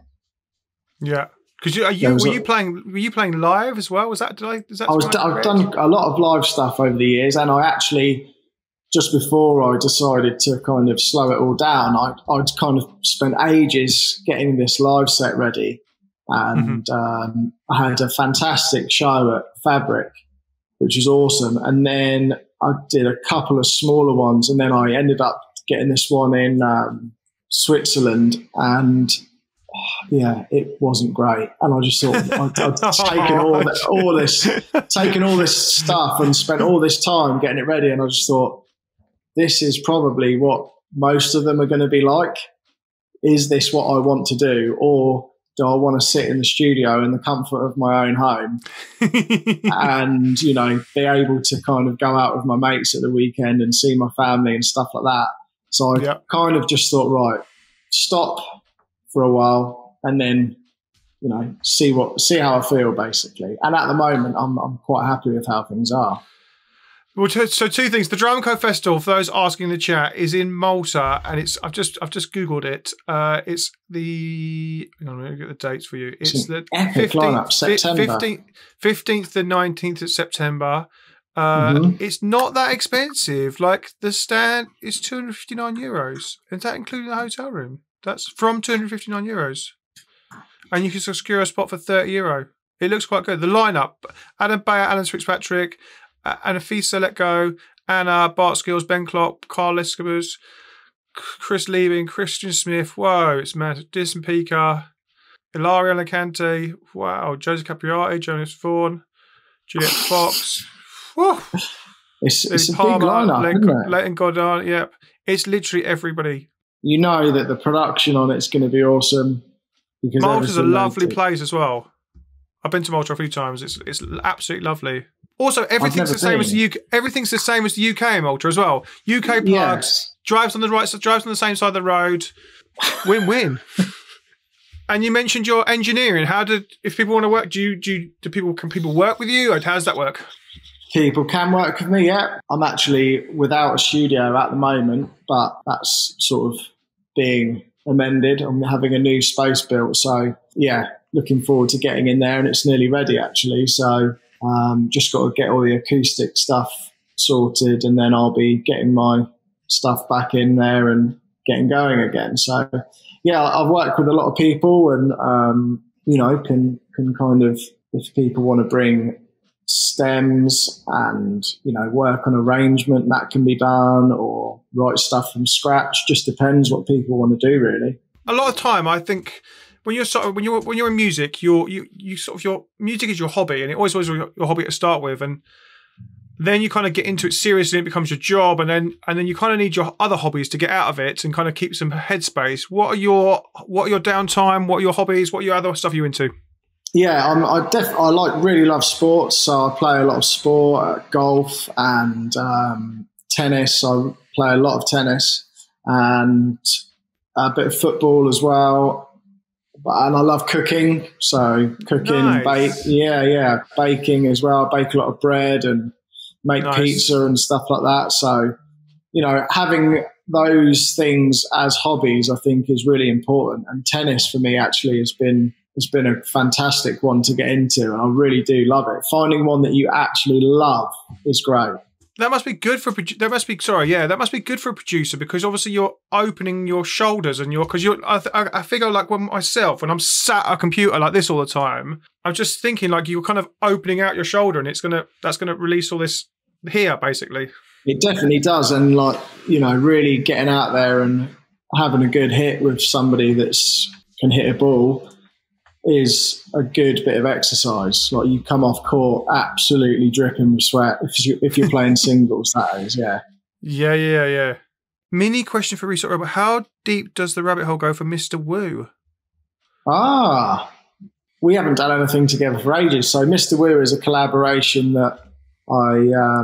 Yeah, because were you playing live as well? Was that? I've done a lot of live stuff over the years, and I actually, just before I decided to kind of slow it all down, I'd kind of spent ages getting this live set ready, and I had a fantastic show at Fabric, which was awesome, and then I did a couple of smaller ones, and then I ended up getting this one in Switzerland, and yeah, it wasn't great. And I just thought, I'd taken all this stuff and spent all this time getting it ready, and I just thought, this is probably what most of them are going to be like. Is this what I want to do, or do I want to sit in the studio in the comfort of my own home and, you know, be able to kind of go out with my mates at the weekend and see my family and stuff like that? So I kind of just thought, right, stop for a while, and then, you know, see how I feel, basically. And at the moment, I'm quite happy with how things are. Well, so two things: the Drum Code Festival, for those asking in the chat, is in Malta, and it's I've just googled it. It's the, hang on, let me get the dates for you. It's the 15th and 19th of September. It's not that expensive. Like, the stand is €259. Is that including the hotel room? That's from €259, and you can secure a spot for €30. It looks quite good. The lineup: Adam Bayer, Alan Fitzpatrick, Anafisa Let Go, Anna, Bart Skills, Ben Klopp, Carl Eskabus, Chris Liebing, Christian Smith. Whoa, it's mad. Disson Pika, Ilaria Lacante. Wow, Joseph Capriati, Jonas Vaughan, Juliet Fox. Whoa. It's a Palmer, big lineup, isn't it? Leighton Goddard. Yep, it's literally everybody. You know that the production on it's going to be awesome. Malta's a lovely place as well. I've been to Malta a few times. It's absolutely lovely. Also, everything's the same as the UK. Everything's the same as the UK in Malta as well. UK plugs, drives on the right, drives on the same side of the road. Win-win. And you mentioned your engineering. How did, if people want to work, can people work with you? Or how does that work? People can work with me, yeah. I'm actually without a studio at the moment, but that's sort of being amended. I'm having a new space built. So, yeah, looking forward to getting in there, and it's nearly ready, actually. So just got to get all the acoustic stuff sorted, and then I'll be getting my stuff back in there and getting going again. So, yeah, I've worked with a lot of people, and, you know, can kind of, if people want to bring stems and, you know, work on arrangement, that can be done, or write stuff from scratch. Just depends what people want to do, really. A lot of time, I think, when you're in music, your music is your hobby, and it always was your hobby to start with, and then you kind of get into it seriously, and it becomes your job, and then you kind of need your other hobbies to get out of it and kind of keep some headspace. What are your downtime? What are your hobbies? What are your other stuff you're into? Yeah, I really love sports, so I play a lot of sport, golf and tennis. I play a lot of tennis and a bit of football as well. And I love cooking, so cooking, nice. Baking as well. I bake a lot of bread and make pizza and stuff like that. So, you know, having those things as hobbies, I think, is really important. And tennis for me actually has been a fantastic one to get into, and I really do love it. Finding one that you actually love is great. That must be good for that must be good for a producer, because obviously you're opening your shoulders and I figure, like, when myself, when I'm sat at a computer like this all the time, I'm just thinking, like, you're kind of opening out your shoulder, and that's gonna release all this here, basically. It definitely does, and really getting out there and having a good hit with somebody that's can hit a ball is a good bit of exercise. Like, you come off court absolutely dripping with sweat if you're playing singles, that is, yeah. Yeah. Mini question for Reset Robot. How deep does the rabbit hole go for Mr. Wu? We haven't done anything together for ages. So Mr. Wu is a collaboration that a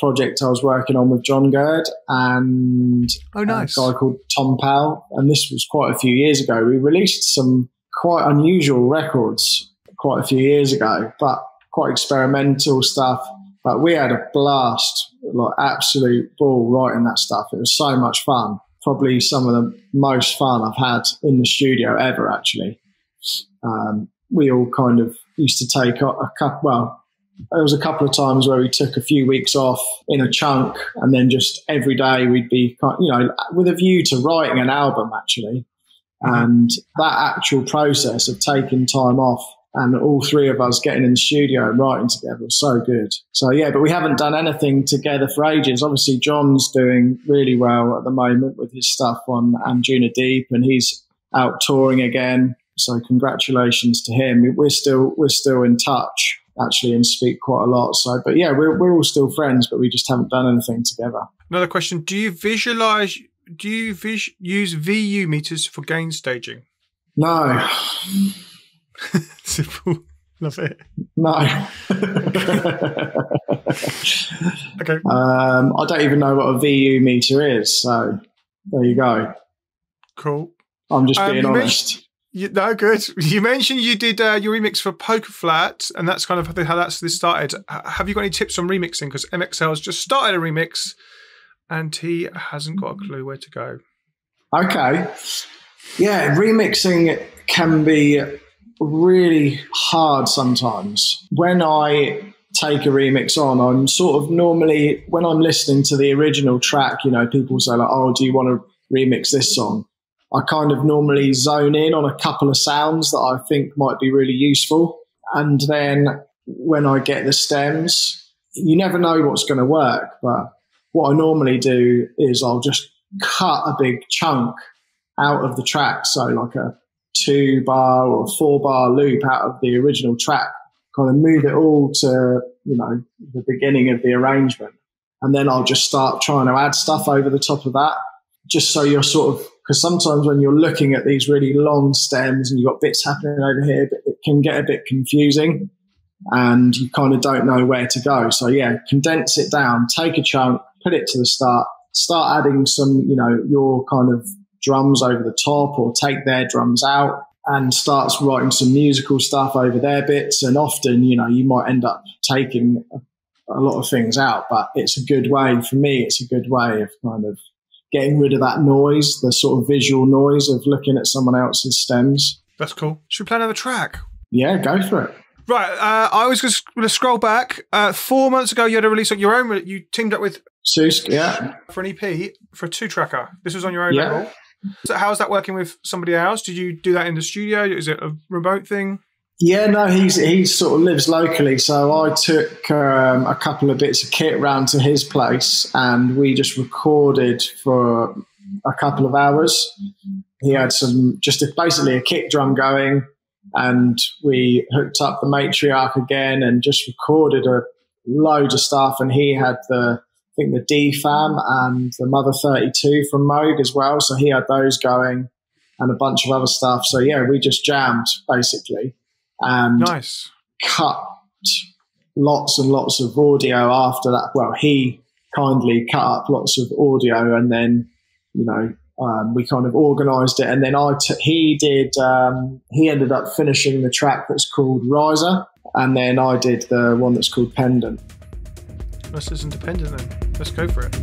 project I was working on with John Gird and a guy called Tom Powell. And this was quite a few years ago. We released some quite unusual records quite a few years ago, but quite experimental stuff. But we had a blast, like absolute ball writing that stuff. It was so much fun. Probably some of the most fun I've had in the studio ever, actually. We all kind of used to take a couple, there was a couple of times where we took a few weeks off in a chunk, and then just every day we'd be, with a view to writing an album, actually. And that actual process of taking time off and all three of us getting in the studio and writing together was so good. So, yeah, but we haven't done anything together for ages. Obviously, John's doing really well at the moment with his stuff on Anjuna Deep, and he's out touring again. So congratulations to him. We're still in touch, actually, and speak quite a lot. So, but, yeah, we're all still friends, but we just haven't done anything together. Another question. Do you visualise... Do you use VU meters for gain staging? No. Simple. Love it. No. Okay. I don't even know what a VU meter is, so there you go. Cool. I'm just being honest. No, good. You mentioned you did your remix for Poker Flat, and that's kind of how this started. Have you got any tips on remixing? Because MXL has just started a remix, and he hasn't got a clue where to go. Okay. Yeah, remixing can be really hard sometimes. When I take a remix on, I'm sort of normally, when I'm listening to the original track, people say, like, oh, do you want to remix this song? I kind of normally zone in on a couple of sounds that I think might be really useful. And then when I get the stems, you never know what's going to work, but... What I normally do is I'll just cut a big chunk out of the track, so like a 2-bar or 4-bar loop out of the original track, kind of move it all to, the beginning of the arrangement. And then I'll just start trying to add stuff over the top of that, just so you're because sometimes when you're looking at these really long stems and you've got bits happening over here, it can get a bit confusing and you kind of don't know where to go. So, yeah, condense it down, take a chunk, put it to the start adding some, your kind of drums over the top, or take their drums out, and starts writing some musical stuff over their bits. And often, you might end up taking a lot of things out, but it's a good way, for me, it's a good way of kind of getting rid of that noise, the sort of visual noise of looking at someone else's stems. That's cool. Should we play another track? Yeah, go for it. Right, I was just going to scroll back. 4 months ago, you had a release on your own. You teamed up with Susk, yeah, for an EP for a 2-tracker. This was on your own label. So how's that working with somebody else? Did you do that in the studio? Is it a remote thing? Yeah, no, he sort of lives locally, so I took a couple of bits of kit round to his place, and we just recorded for a couple of hours. He had basically a kick drum going, and we hooked up the Matriarch again and just recorded a load of stuff. And he had the DFAM and the Mother 32 from Moog as well. So he had those going and a bunch of other stuff. So, yeah, we just jammed basically and cut lots and lots of audio after that. Well, he kindly cut up lots of audio, and then, we kind of organised it, and then he ended up finishing the track that's called Riser, and then I did the one that's called Pendant. Let's listen to Pendant then. Let's go for it.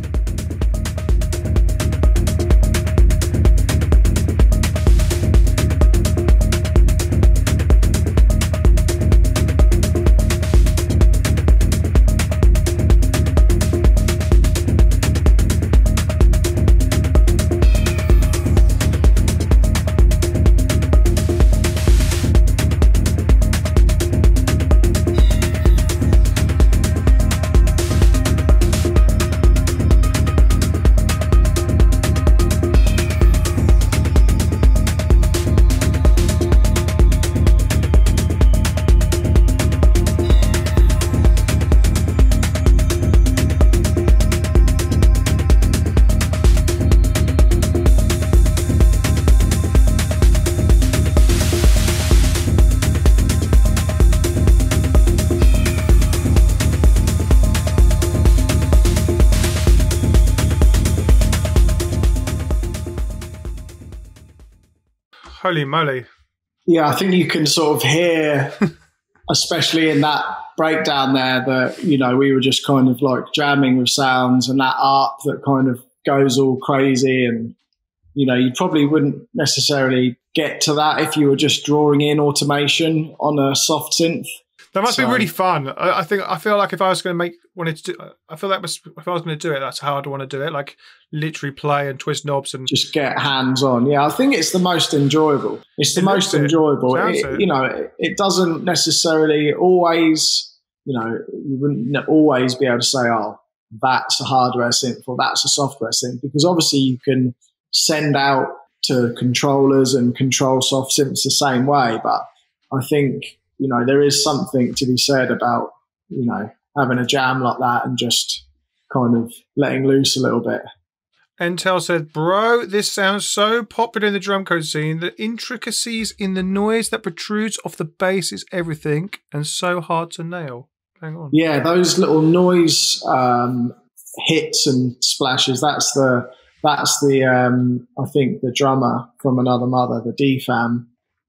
Holy moly. Yeah, I think you can sort of hear, especially in that breakdown there, that, you know, we were just kind of like jamming with sounds and that arp that kind of goes all crazy. And, you know, you probably wouldn't necessarily get to that if you were just drawing in automation on a soft synth. That must be really fun. I feel like if I was going to do it, that's how I'd want to do it. Like literally play and twist knobs and just get hands on. Yeah, I think it's the most enjoyable. You know, it doesn't necessarily always. You know, you wouldn't always be able to say, "Oh, that's a hardware synth or that's a software synth," because obviously you can send out to controllers and control soft synths the same way. But I think, you know, there is something to be said about, you know, having a jam like that and just kind of letting loose a little bit. Entel said, bro, this sounds so popular in the drum code scene. The intricacies in the noise that protrudes off the bass is everything and so hard to nail. Hang on. Yeah, those little noise hits and splashes, that's the I think the drummer from Another Mother, the DFAM,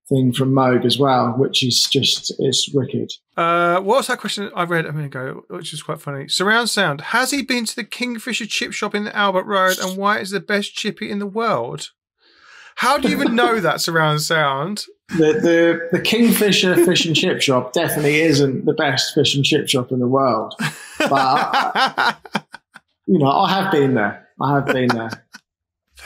thing from Moog as well, which is just, it's wicked. What was that question I read a minute ago, which is quite funny? Surround sound. Has he been to the Kingfisher chip shop in the Albert Road and why is the best chippy in the world? How do you even know that surround sound? The Kingfisher fish and chip shop definitely isn't the best fish and chip shop in the world. But, you know, I have been there.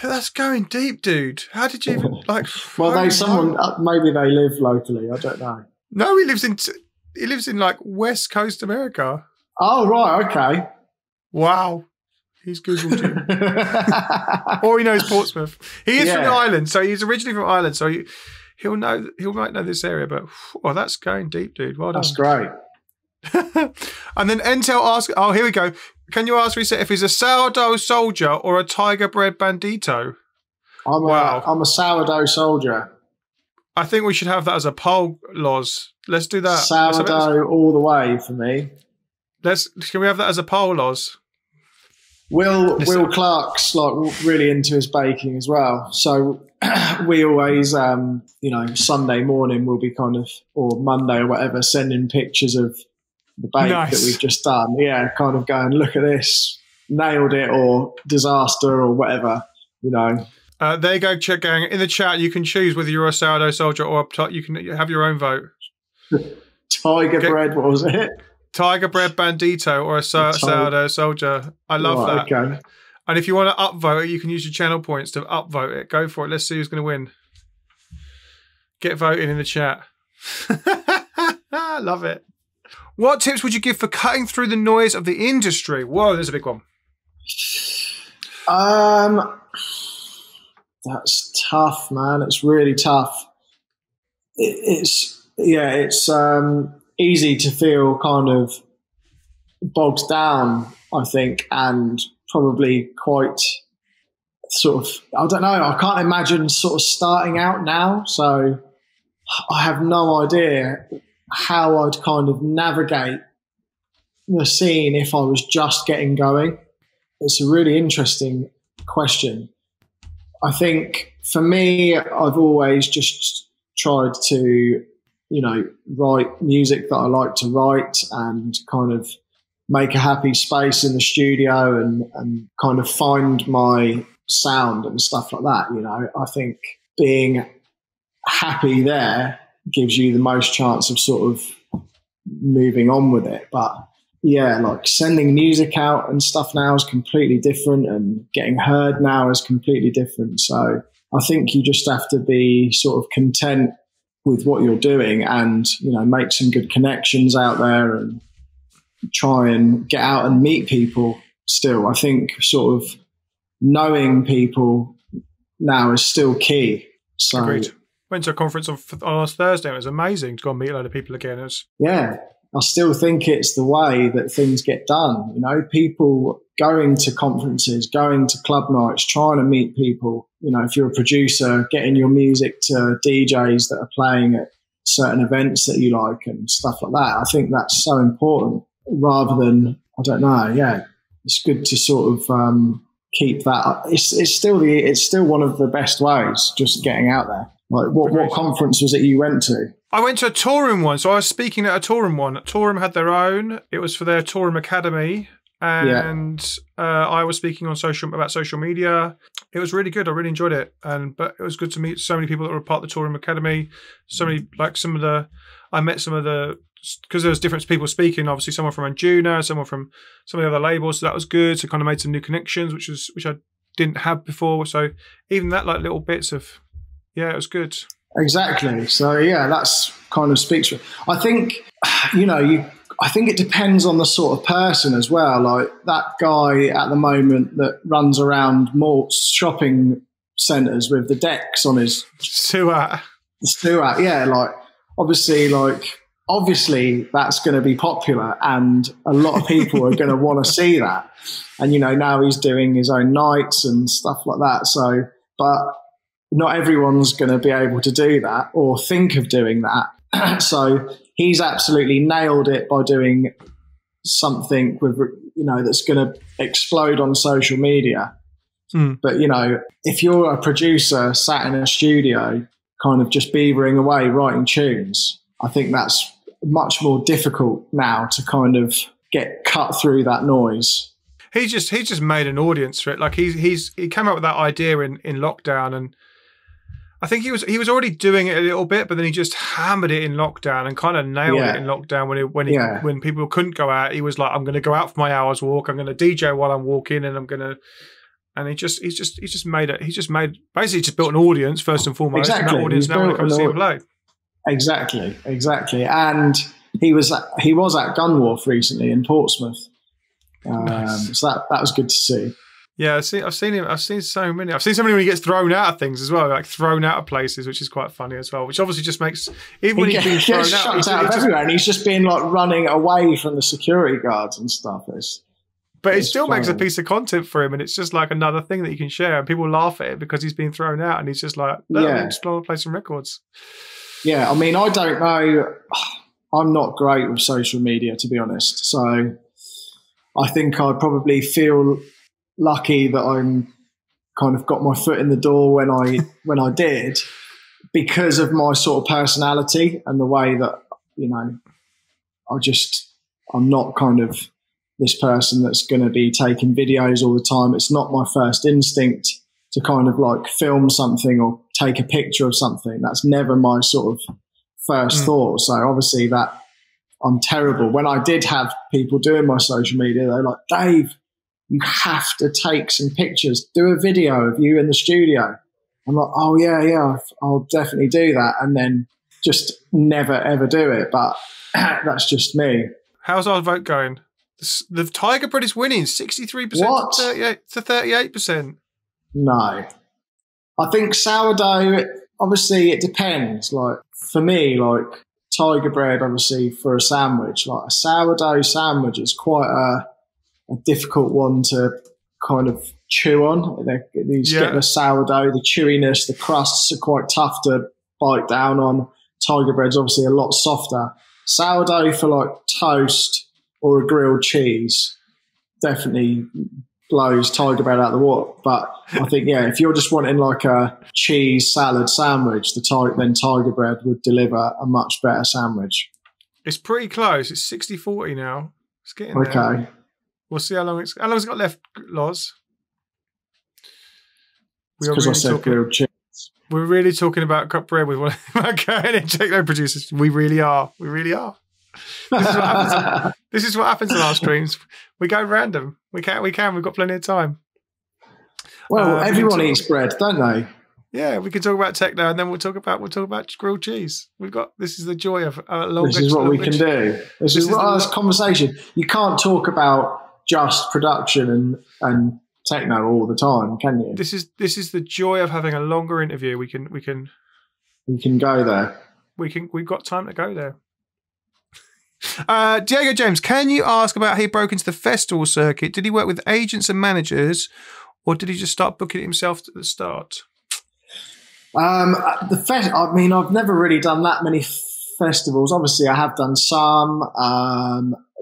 That's going deep, dude. How did you like? Well, maybe they live locally. I don't know. No, he lives in like West Coast America. Oh right, okay. Wow, he's Googled you. Or he knows Portsmouth. He is from Ireland, so he's originally from Ireland. So he'll know. He might know this area, but oh, that's going deep, dude. Well done. That's great. And then Entel asks, oh, here we go. Can you ask Reset if he's a sourdough soldier or a tiger bread bandito? I'm a sourdough soldier. I think we should have that as a poll, Loz. Let's do that. Sourdough all the way for me. Can we have that as a poll, Loz? Will Clark's like really into his baking as well. So we always, you know, Sunday morning we'll be kind of, or Monday or whatever, sending pictures of the bake that we've just done. Yeah, kind of going, look at this, nailed it, or disaster, or whatever, you know. There you go, check gang. In the chat, you can choose whether you're a sourdough soldier or you can have your own vote. Tiger bread, what was it? Tiger bread bandito or a sourdough soldier. I love that. Okay. And if you want to upvote it, you can use your channel points to upvote it. Go for it. Let's see who's going to win. Get voting in the chat. Love it. What tips would you give for cutting through the noise of the industry? Whoa, there's a big one. That's tough, man. It's really tough. It's easy to feel kind of bogged down, I think, and probably quite sort of, I don't know, I can't imagine sort of starting out now. So I have no idea how I'd kind of navigate the scene if I was just getting going. It's a really interesting question. I think for me, I've always just tried to, you know, write music that I like to write and kind of make a happy space in the studio and kind of find my sound and stuff like that. You know, I think being happy there gives you the most chance of sort of moving on with it. But yeah, like sending music out and stuff now is completely different, and getting heard now is completely different. So I think you just have to be sort of content with what you're doing and, you know, make some good connections out there and try and get out and meet people still. I think sort of knowing people now is still key. So agreed. Went to a conference on last Thursday. It was amazing to go and meet a lot of people again. Yeah, I still think it's the way that things get done. You know, people going to conferences, going to club nights, trying to meet people. You know, if you're a producer, getting your music to DJs that are playing at certain events that you like and stuff like that. I think that's so important rather than, I don't know, yeah, it's good to sort of keep that up. It's still one of the best ways, just getting out there. Like, what conference was it you went to? I went to a Torum one. So I was speaking at a Torum one. Torum had their own. It was for their Torum Academy. And I was speaking on social media. It was really good. I really enjoyed it. But it was good to meet so many people that were part of the Torum Academy. So many, like some of the, I met some of the, because there was different people speaking, obviously someone from Anjuna, someone from some of the other labels. So that was good. So kind of made some new connections, which I didn't have before. So even that, like little bits of, yeah, it was good. Exactly. So yeah, that's kind of speaks for, I think, you know, I think it depends on the sort of person as well. Like that guy at the moment that runs around Mort's shopping centres with the decks on his Stuart. Stuart, yeah. Like obviously that's going to be popular, and a lot of people are going to want to see that. And you know, now he's doing his own nights and stuff like that. So, but not everyone's going to be able to do that or think of doing that. So he's absolutely nailed it by doing something with, you know, that's going to explode on social media. Mm. But, you know, if you're a producer sat in a studio kind of just beavering away writing tunes, I think that's much more difficult now to kind of get cut through that noise. He's just made an audience for it. Like he came up with that idea in lockdown, and I think he was already doing it a little bit, but then he just hammered it in lockdown and kind of nailed it in lockdown when people couldn't go out. He was like, "I'm going to go out for my hour's walk. I'm going to DJ while I'm walking, and I'm going to." And he just made it. He just made basically just built an audience first and foremost. Exactly, and that audience now want to come see him play. Exactly. And he was at Gunwharf recently in Portsmouth, nice. So that was good to see. Yeah, I've seen him. I've seen so many. I've seen so many when he gets thrown out of things as well, like thrown out of places, which is quite funny as well. Which obviously just makes he's being thrown out of everywhere, and he's just been like running away from the security guards and stuff. But it still makes a piece of content for him, and it's just like another thing that you can share, and people laugh at it because he's been thrown out, and he's just like, "No, let me explore, play some records." Yeah, I mean, I don't know. I'm not great with social media, to be honest. So I think I probably feel lucky that I'm kind of got my foot in the door when I did, because of my sort of personality and the way that, you know, I'm not kind of this person that's going to be taking videos all the time. It's not my first instinct to kind of like film something or take a picture of something. That's never my sort of first thought. So obviously that I'm terrible. When I did have people doing my social media, they're like, "Dave, you have to take some pictures, do a video of you in the studio." I'm like, "Oh yeah, I'll definitely do that." And then just never, ever do it. But that's just me. How's our vote going? The Tiger British winning 63% to 38%. No. I think sourdough, obviously it depends. Like for me, like tiger bread, obviously for a sandwich, like a sourdough sandwich is quite a difficult one to kind of chew on. These get the sourdough, the chewiness, the crusts are quite tough to bite down on. Tiger bread's obviously a lot softer. Sourdough for like toast or a grilled cheese definitely blows tiger bread out of the water. But I think, yeah, if you're just wanting like a cheese salad sandwich, then tiger bread would deliver a much better sandwich. It's pretty close. It's 60-40 now. It's getting there. Okay. We'll see how long it's got left, Loz. We're really talking about cup bread with one okay and techno producers. We really are. We really are. This is what happens in our streams. We go random. We've got plenty of time. Well, everyone eats bread, don't they? Yeah, we can talk about techno, and then we'll talk about grilled cheese. This is the joy of long. This is what we can do. This is our conversation. You can't talk about just production and techno all the time, can you? This is the joy of having a longer interview. We can go there. We've got time to go there. Diego James, can you ask about how he broke into the festival circuit? Did he work with agents and managers, or did he just start booking it himself at the start? I mean, I've never really done that many festivals. Obviously, I have done some,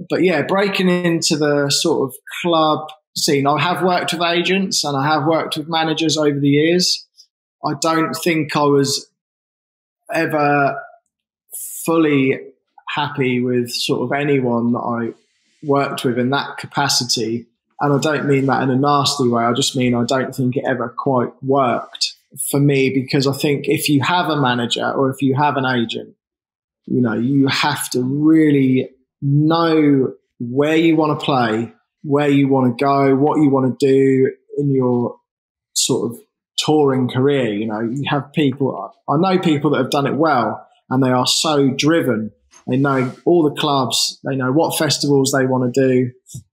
but yeah, breaking into the sort of club scene. I have worked with agents and I have worked with managers over the years. I don't think I was ever fully happy with sort of anyone that I worked with in that capacity. And I don't mean that in a nasty way. I just mean I don't think it ever quite worked for me, because I think if you have a manager or if you have an agent, you know, you have to really know where you want to play, where you want to go, what you want to do in your sort of touring career. You know, you have people, I know people that have done it well and they are so driven. They know all the clubs, they know what festivals they want to do,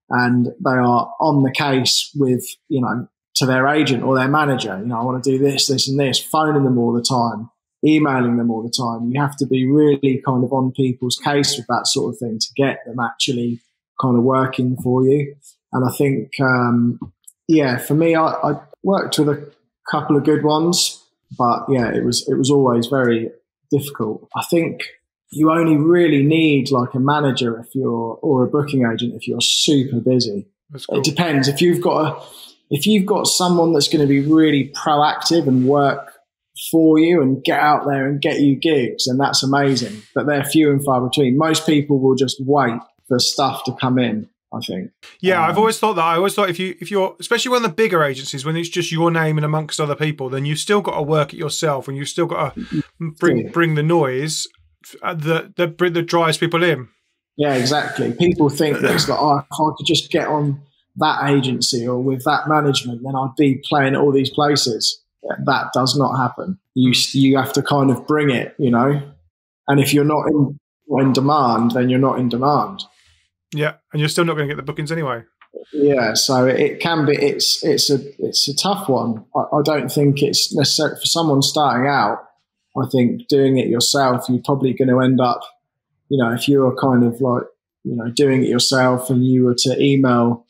and they are on the case with, you know, to their agent or their manager. You know, I want to do this, this and this, phoning them all the time, emailing them all the time. You have to be really kind of on people's case with that sort of thing to get them actually kind of working for you. And I think, yeah, for me, I worked with a couple of good ones, but yeah, it was always very difficult. I think you only really need like a manager if you're, or a booking agent if you're super busy. That's cool. It depends. If you've got someone that's going to be really proactive and work for you and get out there and get you gigs, and that's amazing, but they're few and far between. Most people will just wait for stuff to come in, I think. Yeah, I've always thought that. I always thought if you're especially one of the bigger agencies, when it's just your name and amongst other people, then you've still got to work it yourself, and you've still got to bring the noise that drives people in. Yeah, exactly. People think it's like, oh, if I could just get on that agency or with that management, then I'd be playing at all these places. That does not happen. You have to kind of bring it, you know. And if you're not in demand, then you're not in demand. Yeah, and you're still not going to get the bookings anyway. Yeah, so it can be. It's a tough one. I don't think it's necessary for someone starting out. I think doing it yourself, you're probably going to end up, you know, if you're kind of like, you know, doing it yourself and you were to email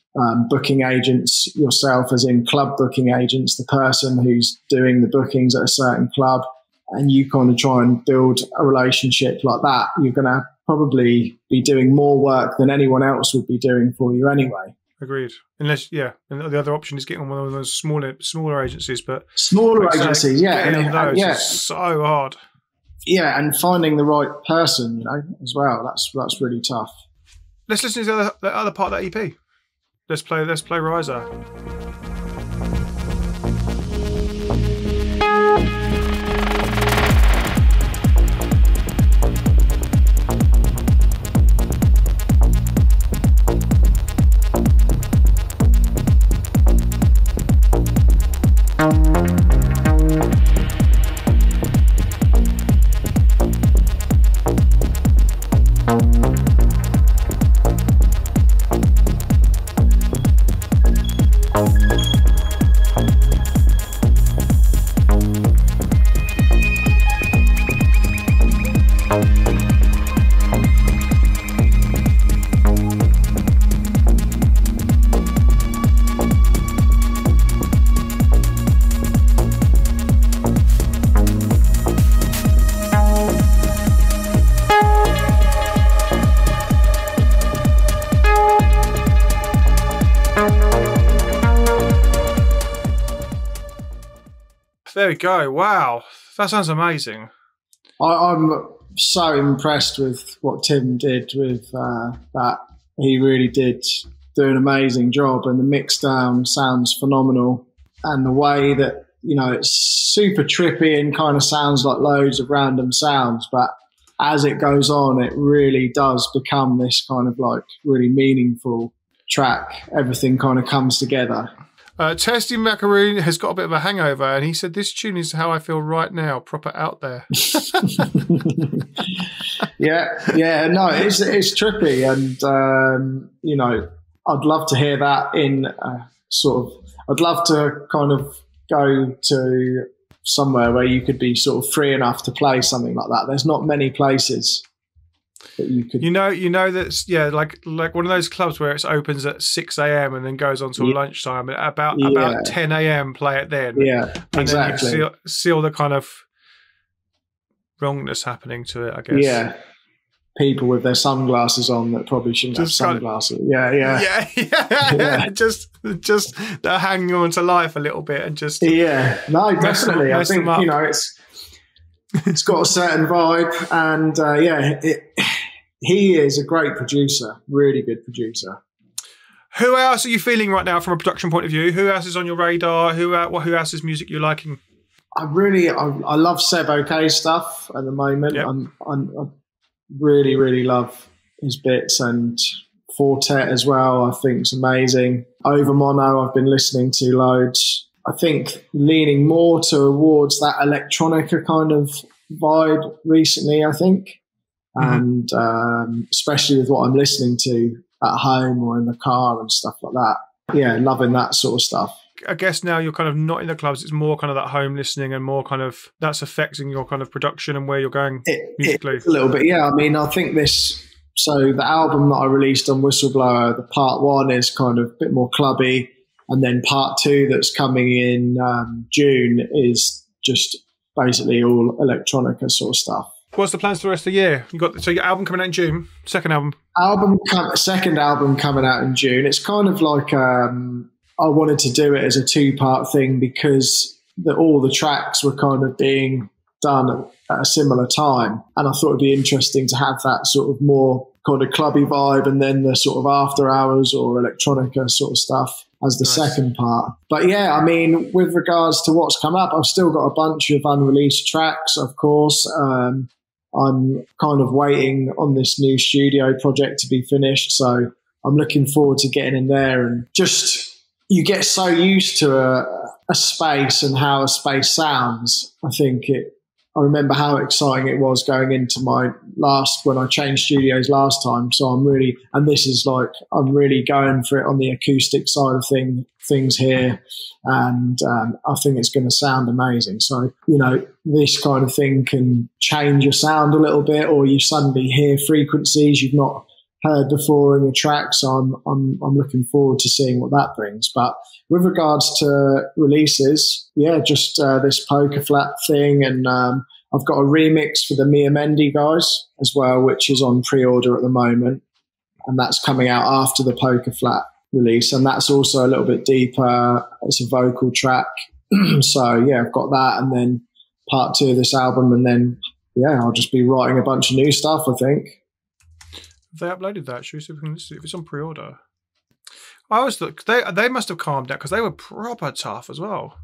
booking agents yourself, as in club booking agents, the person who's doing the bookings at a certain club, and you kind of try and build a relationship like that, you're going to probably be doing more work than anyone else would be doing for you anyway. Agreed. Unless, yeah, and the other option is getting on one of those smaller agencies, but is so hard. Yeah, and finding the right person, you know, as well. That's really tough. Let's listen to the other part of that EP. Let's play Riser. There we go. Wow. That sounds amazing. I'm so impressed with what Tim did with that. He really did do an amazing job, and the mix down sounds phenomenal. And the way that, you know, it's super trippy and kind of sounds like loads of random sounds, but as it goes on, it really does become this kind of like really meaningful track. Everything kind of comes together. Testy Macaroon has got a bit of a hangover, and he said, "This tune is how I feel right now, proper out there." yeah, no, it's trippy, and you know, I'd love to hear that in sort of. I'd love to kind of go to somewhere where you could be sort of free enough to play something like that. There's not many places. You know that's, yeah, like one of those clubs where it opens at 6 a.m. and then goes on till lunchtime. About 10 a.m. play it then. Yeah, and exactly. Then you see all the kind of wrongness happening to it, I guess. Yeah, people with their sunglasses on that probably shouldn't just have sunglasses. Yeah. Just they're hanging on to life a little bit and just. Yeah, no, definitely. I think, you know, it's. It's got a certain vibe, and yeah, he is a great producer, really good producer. Who else are you feeling right now from a production point of view? Who else is on your radar? Who else's music you're liking? I love Seb OK stuff at the moment. Yep. I really love his bits, and Fortet as well, I think it's amazing. Over Mono, I've been listening to loads. I think leaning more towards that electronica kind of vibe recently, I think. Mm-hmm. And especially with what I'm listening to at home or in the car and stuff like that. Yeah, loving that sort of stuff. I guess now you're kind of not in the clubs. It's more kind of that home listening and more kind of that's affecting your kind of production and where you're going musically. A little bit, yeah. I mean, I think this... So the album that I released on Whistleblower, the part one is kind of a bit more clubby. And then part two that's coming in June is just basically all electronica sort of stuff. What's the plans for the rest of the year? You got so your album coming out in June, second album. Second album coming out in June. It's kind of like I wanted to do it as a two-part thing because all the tracks were kind of being done at a similar time, and I thought it'd be interesting to have that sort of more kind of clubby vibe and then the sort of after hours or electronica sort of stuff as the second part. But yeah, I mean, with regards to what's come up, I've still got a bunch of unreleased tracks, of course. I'm kind of waiting on this new studio project to be finished, so I'm looking forward to getting in there and just... You get so used to a space and how a space sounds. I remember how exciting it was going into when I changed studios last time. So I'm really going for it on the acoustic side of things here. And I think it's going to sound amazing. So, you know, this kind of thing can change your sound a little bit, or you suddenly hear frequencies you've not heard before in your tracks. So I'm looking forward to seeing what that brings. But with regards to releases, yeah, just this Poker Flat thing, and I've got a remix for the Mia Mendy guys as well, which is on pre-order at the moment, and that's coming out after the Poker Flat release, and that's also a little bit deeper. It's a vocal track. So yeah, I've got that, and then part two of this album, and then yeah, I'll just be writing a bunch of new stuff, I think. They uploaded that. Should we see if we can listen to it? If it's on pre-order. I always look. They must have calmed down because they were proper tough as well.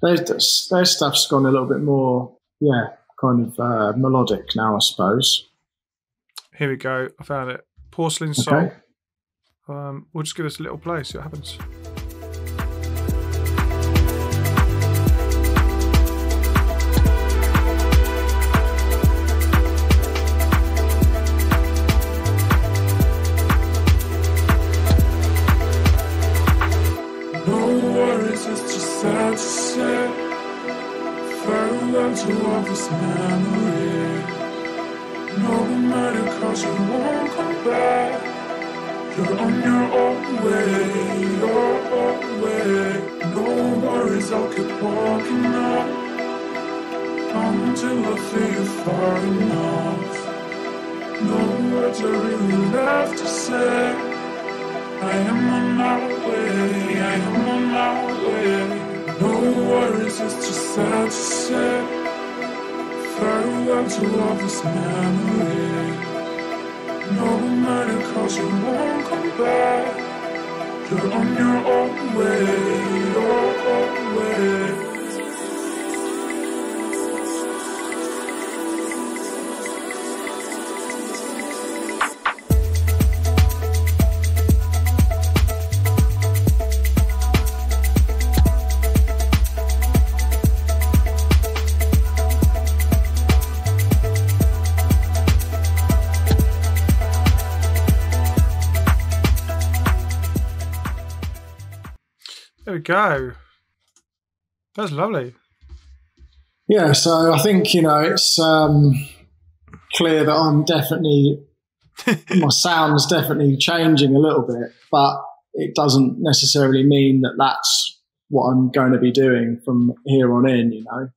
Their stuff's gone a little bit more, yeah, kind of melodic now, I suppose. Here we go. I found it. Porcelain Soul. We'll just give this a little play, see what happens. To love this memory. No matter, cause you won't come back. You're on your own way, your own way. No worries, I'll keep walking up until I feel you far enough. No words are really left to say. I am on my way, I am on my way. No worries, it's just sad to say. Farewell to all this memory. No matter, cause you won't come back. You're on your own way, your own way. Go. That's lovely. Yeah, so I think, you know, it's clear that I'm definitely my sound's definitely changing a little bit, but it doesn't necessarily mean that that's what I'm going to be doing from here on in, you know.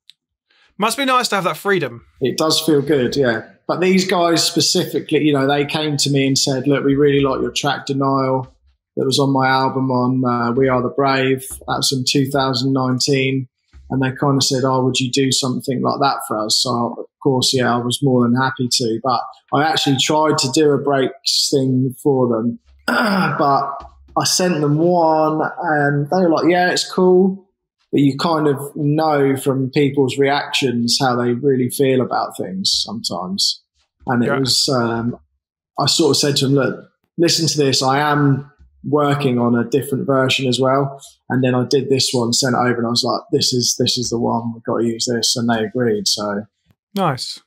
Must be nice to have that freedom. It does feel good, yeah. But these guys specifically, you know, they came to me and said, look, we really like your track Denial. That was on my album on We Are The Brave. That's in 2019. And they kind of said, oh, would you do something like that for us? So, of course, yeah, I was more than happy to. But I actually tried to do a breaks thing for them. But I sent them one and they were like, yeah, it's cool. But you kind of know from people's reactions how they really feel about things sometimes. And it was, I sort of said to them, look, listen to this. I am working on a different version as well. And then I did this one, sent it over, and I was like, this is the one. We've got to use this. And they agreed. So nice.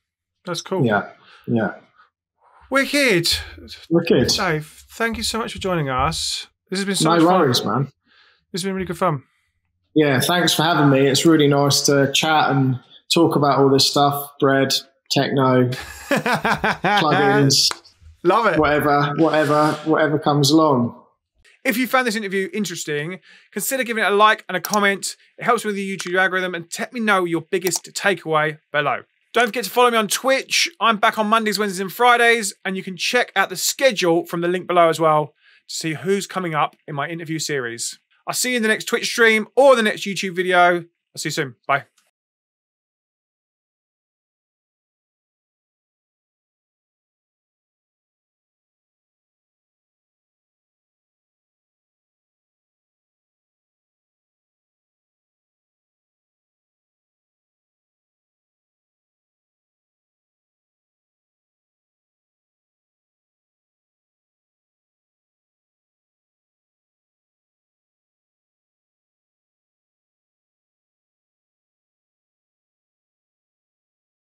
That's cool. Yeah. Yeah. Wicked. Wicked. Dave, thank you so much for joining us. This has been so much fun. No worries, man. This has been really good fun. Yeah. Thanks for having me. It's really nice to chat and talk about all this stuff, bread, techno, plugins. Love it. Whatever comes along. If you found this interview interesting, consider giving it a like and a comment. It helps with the YouTube algorithm, and let me know your biggest takeaway below. Don't forget to follow me on Twitch. I'm back on Mondays, Wednesdays and Fridays, and you can check out the schedule from the link below as well to see who's coming up in my interview series. I'll see you in the next Twitch stream or the next YouTube video. I'll see you soon. Bye.